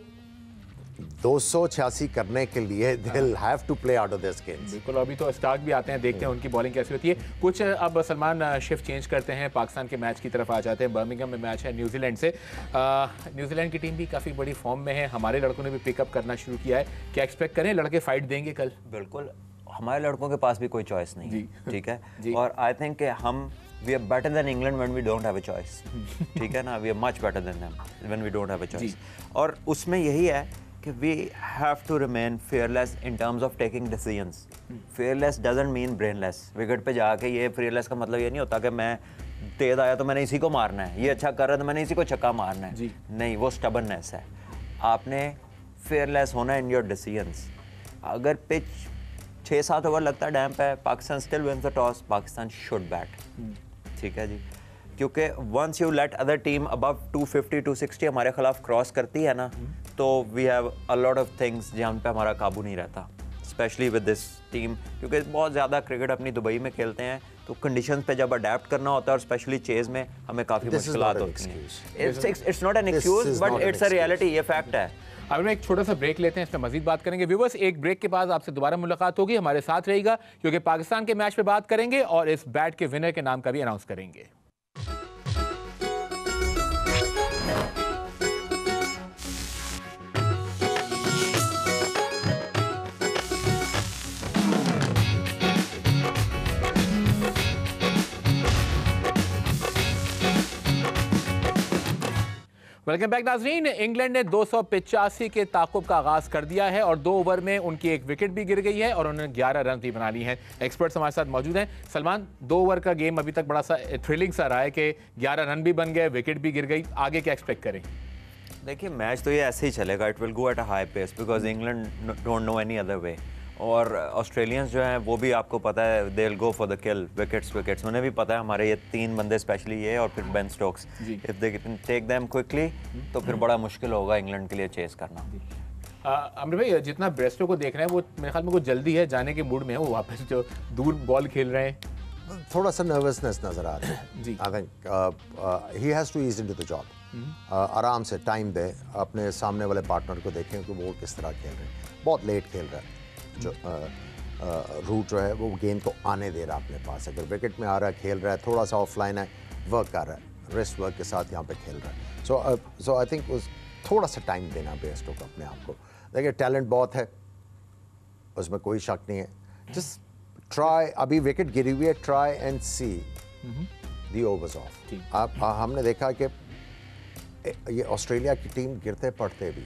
दो सौ छियासी करने के लिए they'll have to play out of this game। बिल्कुल, अभी तो स्टार्क भी आते हैं, देखते हैं उनकी बॉलिंग कैसी होती है। कुछ अब सलमान शिफ्ट चेंज करते हैं, पाकिस्तान के मैच की तरफ आ जाते हैं। बर्मिंघम में मैच है न्यूजीलैंड से। न्यूजीलैंड की टीम भी काफ़ी बड़ी फॉर्म में है, हमारे लड़कों ने भी पिकअप करना शुरू किया है। क्या एक्सपेक्ट करें, लड़के फाइट देंगे कल? बिल्कुल, हमारे लड़कों के पास भी कोई चॉइस नहीं है, ठीक है। और आई थिंक हम we are better than England when we don't have a choice, ठीक है ना। we are much better than them when we don't have a choice। और उसमें यही है कि we have to remain fearless in terms of taking decisions। fearless doesn't mean brainless। Wicket पे जाके ये fearless का मतलब ये नहीं होता कि मैं तेज आया तो मैंने इसी को मारना है, ये अच्छा कर रहा है तो मैंने इसी को छक्का मारना है, नहीं, वो stubbornness है। आपने fearless होना in your decisions। अगर pitch छः सात ओवर लगता है डैम पे, Pakistan still wins the toss, Pakistan should bat, ठीक है जी। क्योंकि once you let other team above two fifty to sixty हमारे खिलाफ क्रॉस करती है ना, तो we have a lot of things जहाँ पे हमारा काबू नहीं रहता, स्पेशली विद दिस टीम। क्योंकि बहुत ज़्यादा क्रिकेट अपनी दुबई में खेलते हैं, तो कंडीशंस पे जब अडेप्ट करना होता है और स्पेशली चेज में हमें काफ़ी मुश्किलात होती हैं। It's not an excuse but it's a reality, ये फैक्ट है। अब एक छोटा सा ब्रेक लेते हैं, इसमें मजीद बात करेंगे। व्यूवर्स, एक ब्रेक के बाद आपसे दोबारा मुलाकात होगी, हमारे साथ रहिएगा क्योंकि पाकिस्तान के मैच पे बात करेंगे और इस बैट के विनर के नाम का भी अनाउंस करेंगे। वेलकम बैक नाजरीन। इंग्लैंड ने दो सौ पचासी के ताक़ुब का आगाज़ कर दिया है और दो ओवर में उनकी एक विकेट भी गिर गई है और उन्होंने ग्यारह रन भी बना ली हैं। एक्सपर्ट्स हमारे साथ मौजूद हैं। सलमान, दो ओवर का गेम अभी तक बड़ा सा थ्रिलिंग सा रहा है कि ग्यारह रन भी बन गए, विकेट भी गिर गई, आगे क्या एक्सपेक्ट करें? देखिए, मैच तो ये ऐसे ही चलेगा, it will go at a high pace because England don't know any other way. और ऑस्ट्रेलियंस जो हैं वो भी आपको पता है, they will go for the kill, wickets wickets, उन्हें भी पता है। हमारे ये तीन बंदे स्पेशली ये और फिर Ben Stokes, if they take them quickly तो फिर बड़ा मुश्किल होगा इंग्लैंड के लिए चेस करना। अमर भाई, जितना ब्रेस्टो को देख रहे हैं वो मेरे ख्याल में कुछ जल्दी है, जाने के मूड में है, वो वापस जो दूर बॉल खेल रहे हैं, थोड़ा सा नर्वसनेस नजर आ रहा है जी। I think he has to ease into the job. आराम से टाइम दे, अपने सामने वाले पार्टनर को देखें कि वो किस तरह खेल रहे हैं। बहुत लेट खेल रहा है जो आ, आ, रूट जो है, वो गेंद को आने दे रहा अपने पास। अगर विकेट में आ रहा है, खेल रहा है, थोड़ा सा ऑफलाइन है, वर्क कर रहा है, रिस्ट वर्क के साथ यहाँ पे खेल रहा है। सो सो आई थिंक उस थोड़ा सा टाइम देना बेस्टो को अपने आप को। देखिए, टैलेंट बहुत है, उसमें कोई शक नहीं है। जस्ट ट्राई, अभी विकेट गिरी हुई है, try and see the overs off. आप हमने देखा कि ये ऑस्ट्रेलिया की टीम गिरते पड़ते भी,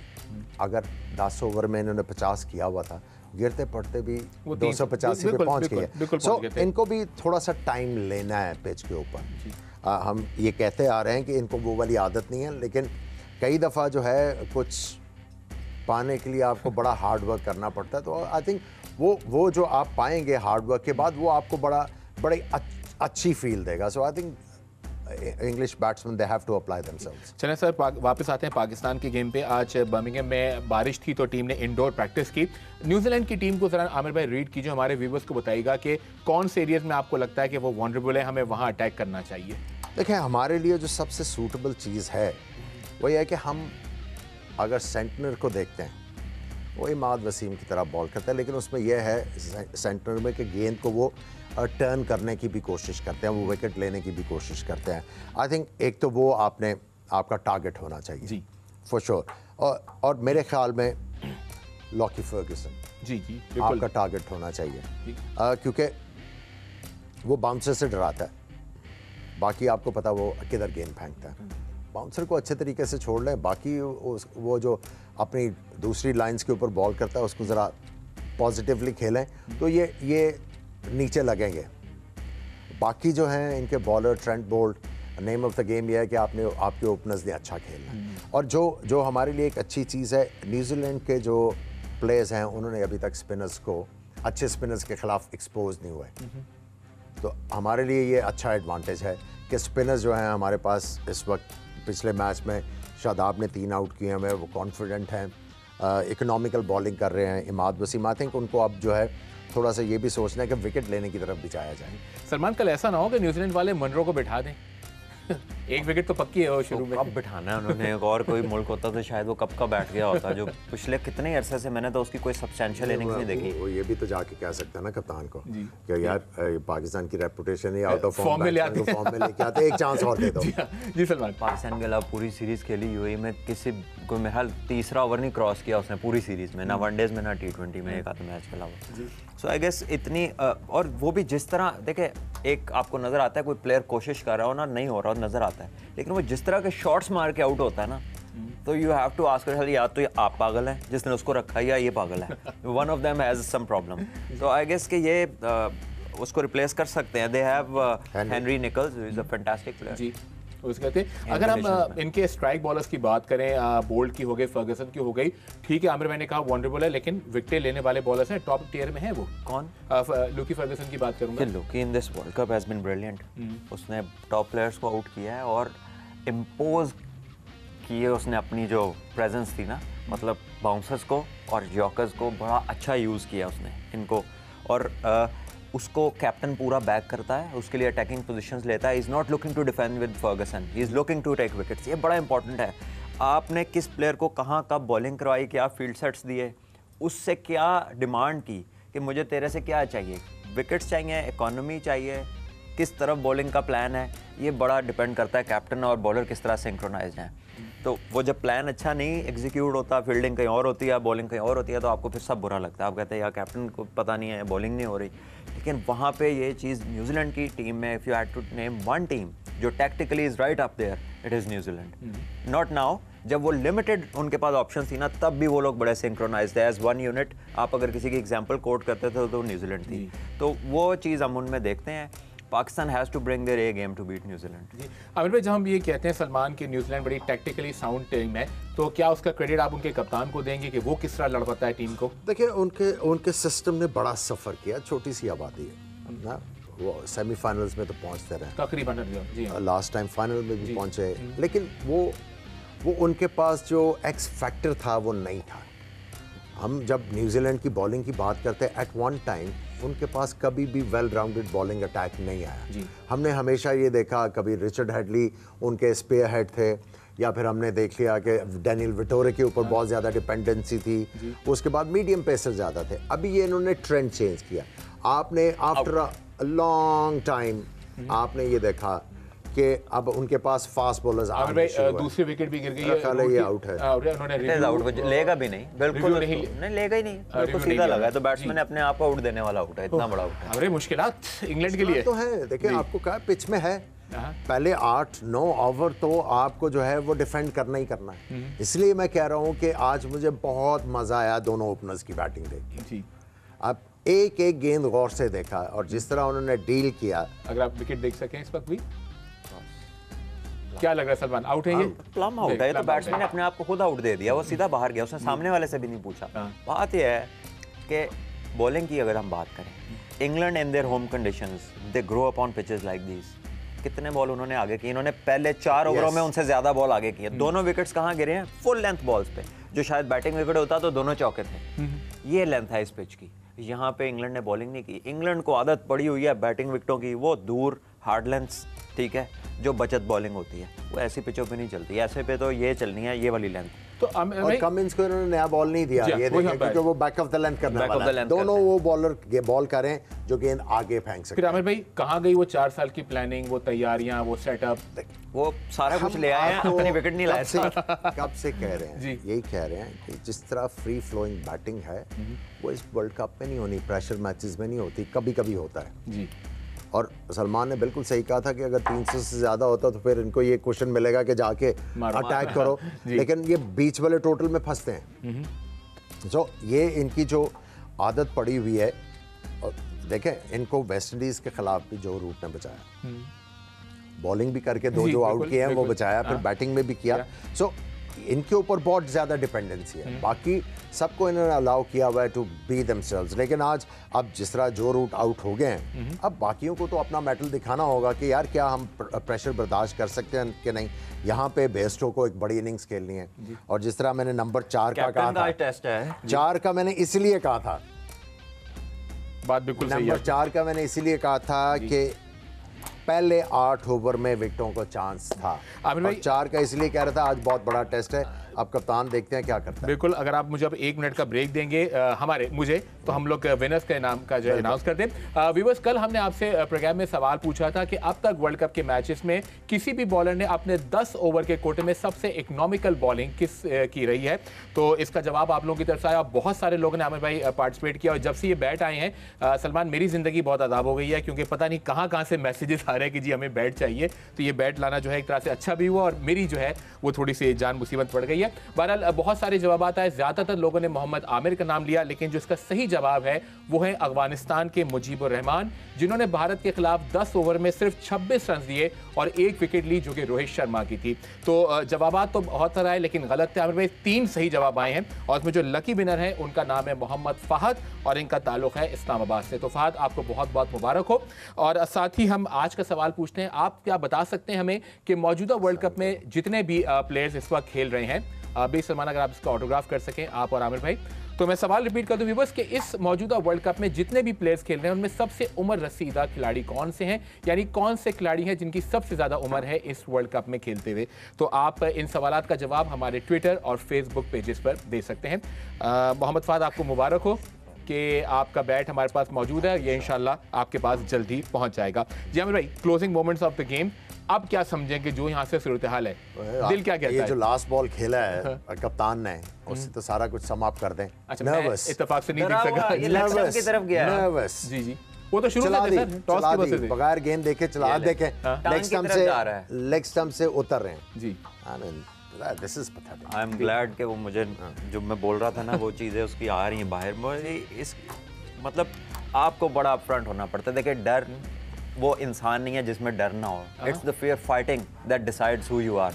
अगर दस ओवर में इन्होंने पचास किया हुआ था, गिरते पड़ते भी दो सौ पचासी पे पहुंच गई है। सो इनको भी थोड़ा सा टाइम लेना है पिच के ऊपर। हम ये कहते आ रहे हैं कि इनको वो वाली आदत नहीं है, लेकिन कई दफ़ा जो है कुछ पाने के लिए आपको बड़ा हार्ड वर्क करना पड़ता है। तो आई थिंक वो वो जो आप पाएंगे हार्ड वर्क के बाद, वो आपको बड़ा बड़ी अच्छी फील देगा। So I think English batsman they have to apply themselves. चलें सर, वापस आते हैं पाकिस्तान की गेम पे। आज बर्मिंघम में बारिश थी तो टीम ने इंडोर प्रैक्टिस की। न्यूजीलैंड की टीम को ज़रा आमिर भाई रीड कीजिए, हमारे व्यूवर्स को बताइएगा कि कौन से एरियाज में आपको लगता है कि वो वनरेबल है, हमें वहाँ अटैक करना चाहिए। देखिए, हमारे लिए जो सबसे सूटेबल चीज़ है वो ये है कि हम अगर सेंटनर को देखते हैं, वो इमाद वसीम की तरह बॉल करता है, लेकिन उसमें यह है सेंटनर में कि गेंद को वो टर्न करने की भी कोशिश करते हैं, वो विकेट लेने की भी कोशिश करते हैं। आई थिंक एक तो वो आपने आपका टारगेट होना चाहिए जी फॉर श्योर। और और मेरे ख्याल में लॉकी फर्ग्यूसन जी जी आपका टारगेट होना चाहिए, क्योंकि वो बाउंसर से डराता है। बाकी आपको पता वो किधर गेंद फेंकता है, बाउंसर को अच्छे तरीके से छोड़ लें। बाकी उस, वो जो अपनी दूसरी लाइंस के ऊपर बॉल करता है उसको ज़रा पॉजिटिवली खेलें, तो ये ये नीचे लगेंगे। बाकी जो हैं इनके bowler Trent Boult, name of the game ये है कि आपने आपके ओपनर्स ने अच्छा खेलना है। और जो जो हमारे लिए एक अच्छी चीज़ है, न्यूजीलैंड के जो प्लेयर्स हैं उन्होंने अभी तक स्पिनर्स को, अच्छे स्पिनर्स के ख़िलाफ़ एक्सपोज नहीं हुए, तो हमारे लिए ये अच्छा एडवांटेज है कि स्पिनर्स जो हैं हमारे पास इस वक्त, पिछले मैच में शादाब ने तीन आउट किए हैं, वो कॉन्फिडेंट हैं, इकोनॉमिकल बॉलिंग कर रहे हैं। इमाद वसीम आई थिंक उनको अब जो है थोड़ा सा ये भी सोचना है कि विकेट लेने की तरफ भी जाया जाए। सलमान, कल ऐसा ना हो कि न्यूजीलैंड वाले मनरो को बिठा दें एक विकेट तो पक्की है वो शुरू में, कब बिठाना है उन्होंने और कोई मुल्क होता तो शायद वो कब का बैठ गया होता, जो पिछले कितने अरसे से मैंने तो उसकी कोई सब्सटेंशियल इनिंग्स नहीं देखी। वो ये भी तो जाके कह सकता है ना कप्तान को कि यार पाकिस्तान की रेपुटेशन ही आउट ऑफ फॉर्म में लेके आते, एक चांस और दे दो। जी सलमान, पाकिस्तान के अलावा पूरी सीरीज़ खेली यूएई में किसी को महल तीसरा ओवर नहीं क्रॉस किया उसने पूरी सीरीज़ में, ना वनडेज में ना टी ट्वेंटी में एक आध मैच के अलावा। सो आई गेस इतनी, और वो भी जिस तरह देखे, एक आपको नज़र आता है कोई प्लेयर कोशिश कर रहा हो ना, नहीं हो रहा हो नज़र आता है, लेकिन वो जिस तरह के शॉट्स मार के आउट होता है ना, तो you have to ask yourself, या तो आप पागल हैं जिसने उसको रखा है या ये पागल है, one of them has some problem. तो आई गेस कि ये uh, उसको रिप्लेस कर सकते हैं। They have Henry Nicholls is a fantastic player. कहते हैं अगर हम इनके स्ट्राइक बॉलर्स की बात करें, बोल्ट की हो गई, फर्गसन की हो गई, ठीक है आमिर भाई ने कहा वनरेबल है, लेकिन विकेट लेने वाले बॉलर्स हैं, टॉप टियर में है वो कौन? लॉकी फर्गसन की बात करूंगा। Lockie in this world cup has been brilliant, उसने टॉप प्लेयर्स को आउट किया है और इम्पोज किए उसने अपनी जो प्रेजेंस थी ना, मतलब बाउंसर्स को और यॉर्कर्स को बड़ा अच्छा यूज़ किया उसने इनको, और आ, उसको कैप्टन पूरा बैक करता है, उसके लिए अटैकिंग पोजीशंस लेता है। Is not looking to defend with Ferguson, he is looking to take wickets. ये बड़ा इंपॉर्टेंट है, आपने किस प्लेयर को कहाँ कब बॉलिंग करवाई, क्या फील्ड सेट्स दिए, उससे क्या डिमांड की कि मुझे तेरे से क्या चाहिए, विकेट्स चाहिए, इकोनॉमी चाहिए, किस तरफ बॉलिंग का प्लान है। ये बड़ा डिपेंड करता है कैप्टन और बॉलर किस तरह सिंक्रोनाइज हैं। तो वो जब प्लान अच्छा नहीं एग्जीक्यूट होता, फील्डिंग कहीं और होती है, बॉलिंग कहीं और होती है, तो आपको फिर सब बुरा लगता है। आप कहते हैं यार कैप्टन को पता नहीं है, बॉलिंग नहीं हो रही। लेकिन वहाँ पे ये चीज़ न्यूजीलैंड की टीम में, if you had to name one team जो tactically is right up there, it is New Zealand. Not now, जब वो लिमिटेड उनके पास ऑप्शन थी ना, तब भी वो लोग बड़े सिंक्रोनाइज्ड है एज वन यूनिट। आप अगर किसी की एग्जाम्पल कोट करते थे तो न्यूजीलैंड थी। तो वो चीज़ हम उनमें देखते हैं। Pakistan has to bring their a game to beat New Zealand. जी आमिर भाई, जब हम ये कहते हैं सलमान की न्यूजीलैंड बड़ी टैक्टिकली साउंड टीम है, तो क्या उसका क्रेडिट आप उनके कप्तान को देंगे कि वो किस तरह लड़ पाता है टीम को? देखिए, उनके उनके सिस्टम ने बड़ा सफ़र किया, छोटी सी आबादी है ना, वो सेमीफाइनल्स में तो पहुँचते रहे तकरीबन, लास्ट टाइम फाइनल में भी पहुँचे, लेकिन वो वो उनके पास जो एक्स फैक्टर था वो नहीं था। हम जब न्यूजीलैंड की बॉलिंग की बात करते हैं, एट वन टाइम उनके पास कभी भी वेल राउंडेड बॉलिंग अटैक नहीं आया जी। हमने हमेशा ये देखा, कभी रिचर्ड हैडली उनके स्पेयर हेड थे, या फिर हमने देख लिया कि डैनियल वेटोरी के ऊपर बहुत ज़्यादा डिपेंडेंसी थी, उसके बाद मीडियम पेसर ज़्यादा थे। अभी ये इन्होंने ट्रेंड चेंज किया। आपने आफ्टर अ लॉन्ग टाइम आपने ये देखा कि अब उनके पास फास्ट बॉलर्स आ रहे हैं। दूसरी विकेट भी गिर गई है, ये आउट है, उन्होंने आउट लेगा भी नहीं, बिल्कुल नहीं लेगा ही नहीं, बिल्कुल सीधा लगा है। तो बैट्समैन ने अपने आप को आउट देने वाला आउट है, इतना बड़ा आउट है। अरे मुश्किलात इंग्लैंड के लिए तो है। देखिए, आपको कहा पिच में है, पहले आठ नौ ओवर तो आपको जो है वो डिफेंड करना ही करना है। इसलिए मैं कह रहा हूँ कि आज मुझे बहुत मज़ा आया दोनों ओपनर्स की बैटिंग देख के। आप एक एक गेंद गौर से देखा और जिस तरह उन्होंने डील किया। अगर आप विकेट देख सकें इस वक्त भी, क्या लग रहा है सलमान? आउट है ये, प्लम आउट है। तो बैट्समैन ने अपने आप को खुद आउट दे दिया, वो सीधा बाहर गया, उसने सामने वाले से भी नहीं पूछा। बात यह है कि बॉलिंग की अगर हम बात करें, England in their home conditions they grow upon pitches like this. कितने बॉल उन्होंने आगे किए, इन्होंने पहले चार ओवरों yes. में उनसे ज्यादा बॉल आगे किए। दोनों विकेट्स कहाँ गिरे हैं? फुल लेंथ बॉल्स पे, जो शायद बैटिंग विकेट होता तो दोनों चौके थे। ये लेंथ है इस पिच की, यहाँ पे इंग्लैंड ने बॉलिंग नहीं की। इंग्लैंड को आदत पड़ी हुई है बैटिंग विकेटों की, वो दूर हार्ड लेंथ्स, ठीक है, जो बचत बॉलिंग होती है वो ऐसी पिचों पे नहीं चलती। ऐसे पे तो ये चलनी है, ये वाली लेंथ। तो और कमिंस को इन्होंने नया बॉल नहीं दिया, ये देखिए, क्योंकि वो बैक ऑफ द लेंथ करने वाला है। दोनों वो बॉलर ये बॉल करें जो गेंद आगे फेंक सके। आमिर भाई, कहाँ गई वो चार साल की प्लानिंग, वो तैयारियां, वो सेटअप, वो सारा कुछ ले आए हैं, अपने विकेट नहीं लाए। कब से कह रहे हैं, यही कह रहे हैं कि जिस तरह फ्री फ्लोइंग बैटिंग है वो इस वर्ल्ड कप में नहीं होनी, प्रेशर मैचेस में नहीं होती, कभी कभी होता है। और सलमान ने बिल्कुल सही कहा था कि अगर तीन सौ से ज़्यादा होता तो फिर इनको ये क्वेश्चन मिलेगा कि जाके अटैक करो, लेकिन ये बीच वाले टोटल में फंसते हैं। सो ये इनकी जो आदत पड़ी हुई है, और देखें इनको वेस्ट इंडीज़ के खिलाफ भी जो रूट ने बचाया, बॉलिंग भी करके दो जो आउट किए हैं वो बचाया, फिर बैटिंग में भी किया। सो इनके ऊपर बहुत ज़्यादा डिपेंडेंसी है, बाकी सबको इन्होंने अलाउ किया हुआ है टू बी देमसेल्व्स। लेकिन आज अब जिस तरह जो रूट आउट हो गए हैं, अब बाकियों को तो अपना मेटल दिखाना होगा कि यार क्या हम प्रेशर बर्दाश्त कर सकते हैं कि नहीं। यहाँ पे बेस्टो को एक बड़ी इनिंग्स खेलनी है, और जिस तरह मैंने नंबर चार का कहा था, टेस्ट है चार का, मैंने इसलिए कहा था, बात बिल्कुल नंबर चार का मैंने इसलिए कहा था कि पहले आठ ओवर में विकेटों को चांस था। आमिर भाई, चार का इसलिए कह रहा था आज बहुत बड़ा टेस्ट है, अब कप्तान देखते हैं क्या करता है। बिल्कुल, अगर आप मुझे अब एक मिनट का ब्रेक देंगे आ, हमारे मुझे तो हम लोग विनर्स का नाम का जो अनाउंस कर दें। व्यूअर्स, कल हमने आपसे प्रोग्राम में सवाल पूछा था कि अब तक वर्ल्ड कप के मैचेस में किसी भी बॉलर ने अपने दस ओवर के कोटे में सबसे इकोनॉमिकल बॉलिंग किस की रही है। तो इसका जवाब आप लोगों की तरफ से आया, बहुत सारे लोगों ने आमिर भाई पार्टिसिपेट किया, और जब से ये बैट आए हैं सलमान, मेरी ज़िंदगी बहुत आदाब हो गई है, क्योंकि पता नहीं कहाँ कहाँ से मैसेजेस आ रहे हैं कि जी हमें बैट चाहिए। तो ये बैट लाना जो है एक तरह से अच्छा भी हुआ, और मेरी जो है वो थोड़ी सी जान मुसीबत पड़ गई है। बहरहाल बहुत सारे जवाब आए, ज्यादातर लोगों ने मोहम्मद आमिर का नाम लिया, लेकिन जो इसका सही जवाब है वो है अफगानिस्तान के मुजीब उर रहमान, जिन्होंने भारत के खिलाफ दस ओवर में सिर्फ छब्बीस रन दिए और एक विकेट ली, जो कि रोहित शर्मा की थी। तो जवाब तो बहुत सारे आए, लेकिन गलत थे आमिर भाई, तीन सही जवाब आए हैं, और उसमें जो लकी विनर है उनका नाम है मोहम्मद फहद, और इनका ताल्लुक है इस्लामाबाद से। तो फहद, आपको बहुत बहुत मुबारक हो। और साथ ही हम आज का सवाल पूछते हैं, आप क्या बता सकते हैं हमें कि मौजूदा वर्ल्ड कप में जितने भी प्लेयर्स इस वक्त खेल रहे हैं, अभी सलमान अगर आप इसका ऑटोग्राफ कर सकें, आप और आमिर भाई। तो मैं सवाल रिपीट कर दूं व्यूअर्स कि इस मौजूदा वर्ल्ड कप में जितने भी प्लेयर्स खेल रहे हैं उनमें सबसे उम्र रसीदा खिलाड़ी कौन से हैं, यानी कौन से खिलाड़ी हैं जिनकी सबसे ज़्यादा उम्र है इस वर्ल्ड कप में खेलते हुए। तो आप इन सवालात का जवाब हमारे ट्विटर और फेसबुक पेजेस पर दे सकते हैं। मोहम्मद फहद, आपको मुबारक हो कि आपका बैट हमारे पास मौजूद है, ये इंशाल्लाह आपके पास जल्दी पहुँच जाएगा। जी आमिर भाई, closing moments of the game, अब क्या समझें कि जो यहाँ से सूरत हाल है, दिल क्या कहता है? ये जो लास्ट बॉल खेला है कप्तान ने, उससे तो सारा कुछ समाप्त कर दें। अच्छा, नर्वस इत्तेफाक से नहीं दिख सका, नर्वस की तरफ गया, नर्वस जी जी वो तो शुरू में सर टॉस के बस से बगैर गेंद देखे चला देखें, लेग स्टंप से लेग स्टंप से उतर रहे हैं जी। Anand, this is pathetic. I am glad कि वो मुझे जो मैं बोल रहा था ना, वो चीजें उसकी आ रही हैं बाहर। इस मतलब आपको बड़ा अपफ्रंट होना पड़ता है। देखिए, डर वो इंसान नहीं है जिसमें डर ना हो। It's the fear fighting that decides who you are.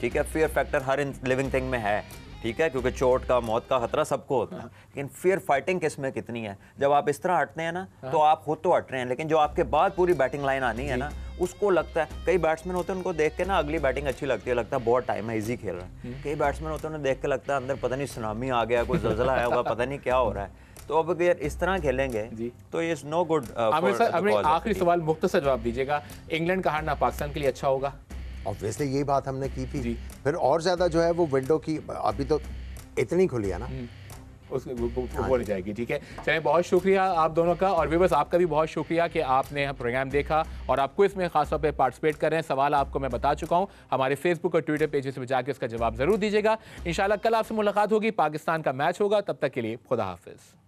ठीक है, फियर फैक्टर हर लिविंग थिंग में है, ठीक है, क्योंकि चोट का, मौत का खतरा सबको होता है, लेकिन फियर फाइटिंग किस में कितनी है। जब आप इस तरह हटते हैं ना, तो आप खुद तो हट रहे हैं, लेकिन जो आपके बाद पूरी बैटिंग लाइन आनी है ना, उसको लगता है। कई बैट्समैन होते हैं, उनको देख के ना अगली बैटिंग अच्छी लगती है, लगता है बहुत टाइम है, इजी खेल रहा है। कई बैट्समैन होते हैं, उन्हें देख के लगता है अंदर पता नहीं सुनामी आ गया, कोई जलजला आया होगा, पता नहीं क्या हो रहा है। तो अब अगर इस तरह खेलेंगे तो ये नो गुड। आमिर सर, अपने आखिरी सवाल मुख्तसर जवाब दीजिएगा, इंग्लैंड का हारना पाकिस्तान के लिए अच्छा होगा? ऑब्वियसली यही बात हमने की थी, फिर और ज़्यादा जो है वो विंडो की अभी तो इतनी खुली है ना, उसकी बोल जाएगी। ठीक है, चलिए, बहुत शुक्रिया आप दोनों का, और व्यूअर्स आपका भी बहुत शुक्रिया कि आपने हम प्रोग्राम देखा और आपको इसमें खास तौर पे पार्टिसिपेट कर रहे हैं। सवाल आपको मैं बता चुका हूँ, हमारे फेसबुक और ट्विटर पेजेस पे जाकर इसका जवाब ज़रूर दीजिएगा। इंशाल्लाह कल आपसे मुलाकात होगी, पाकिस्तान का मैच होगा, तब तक के लिए खुदा हाफिज़।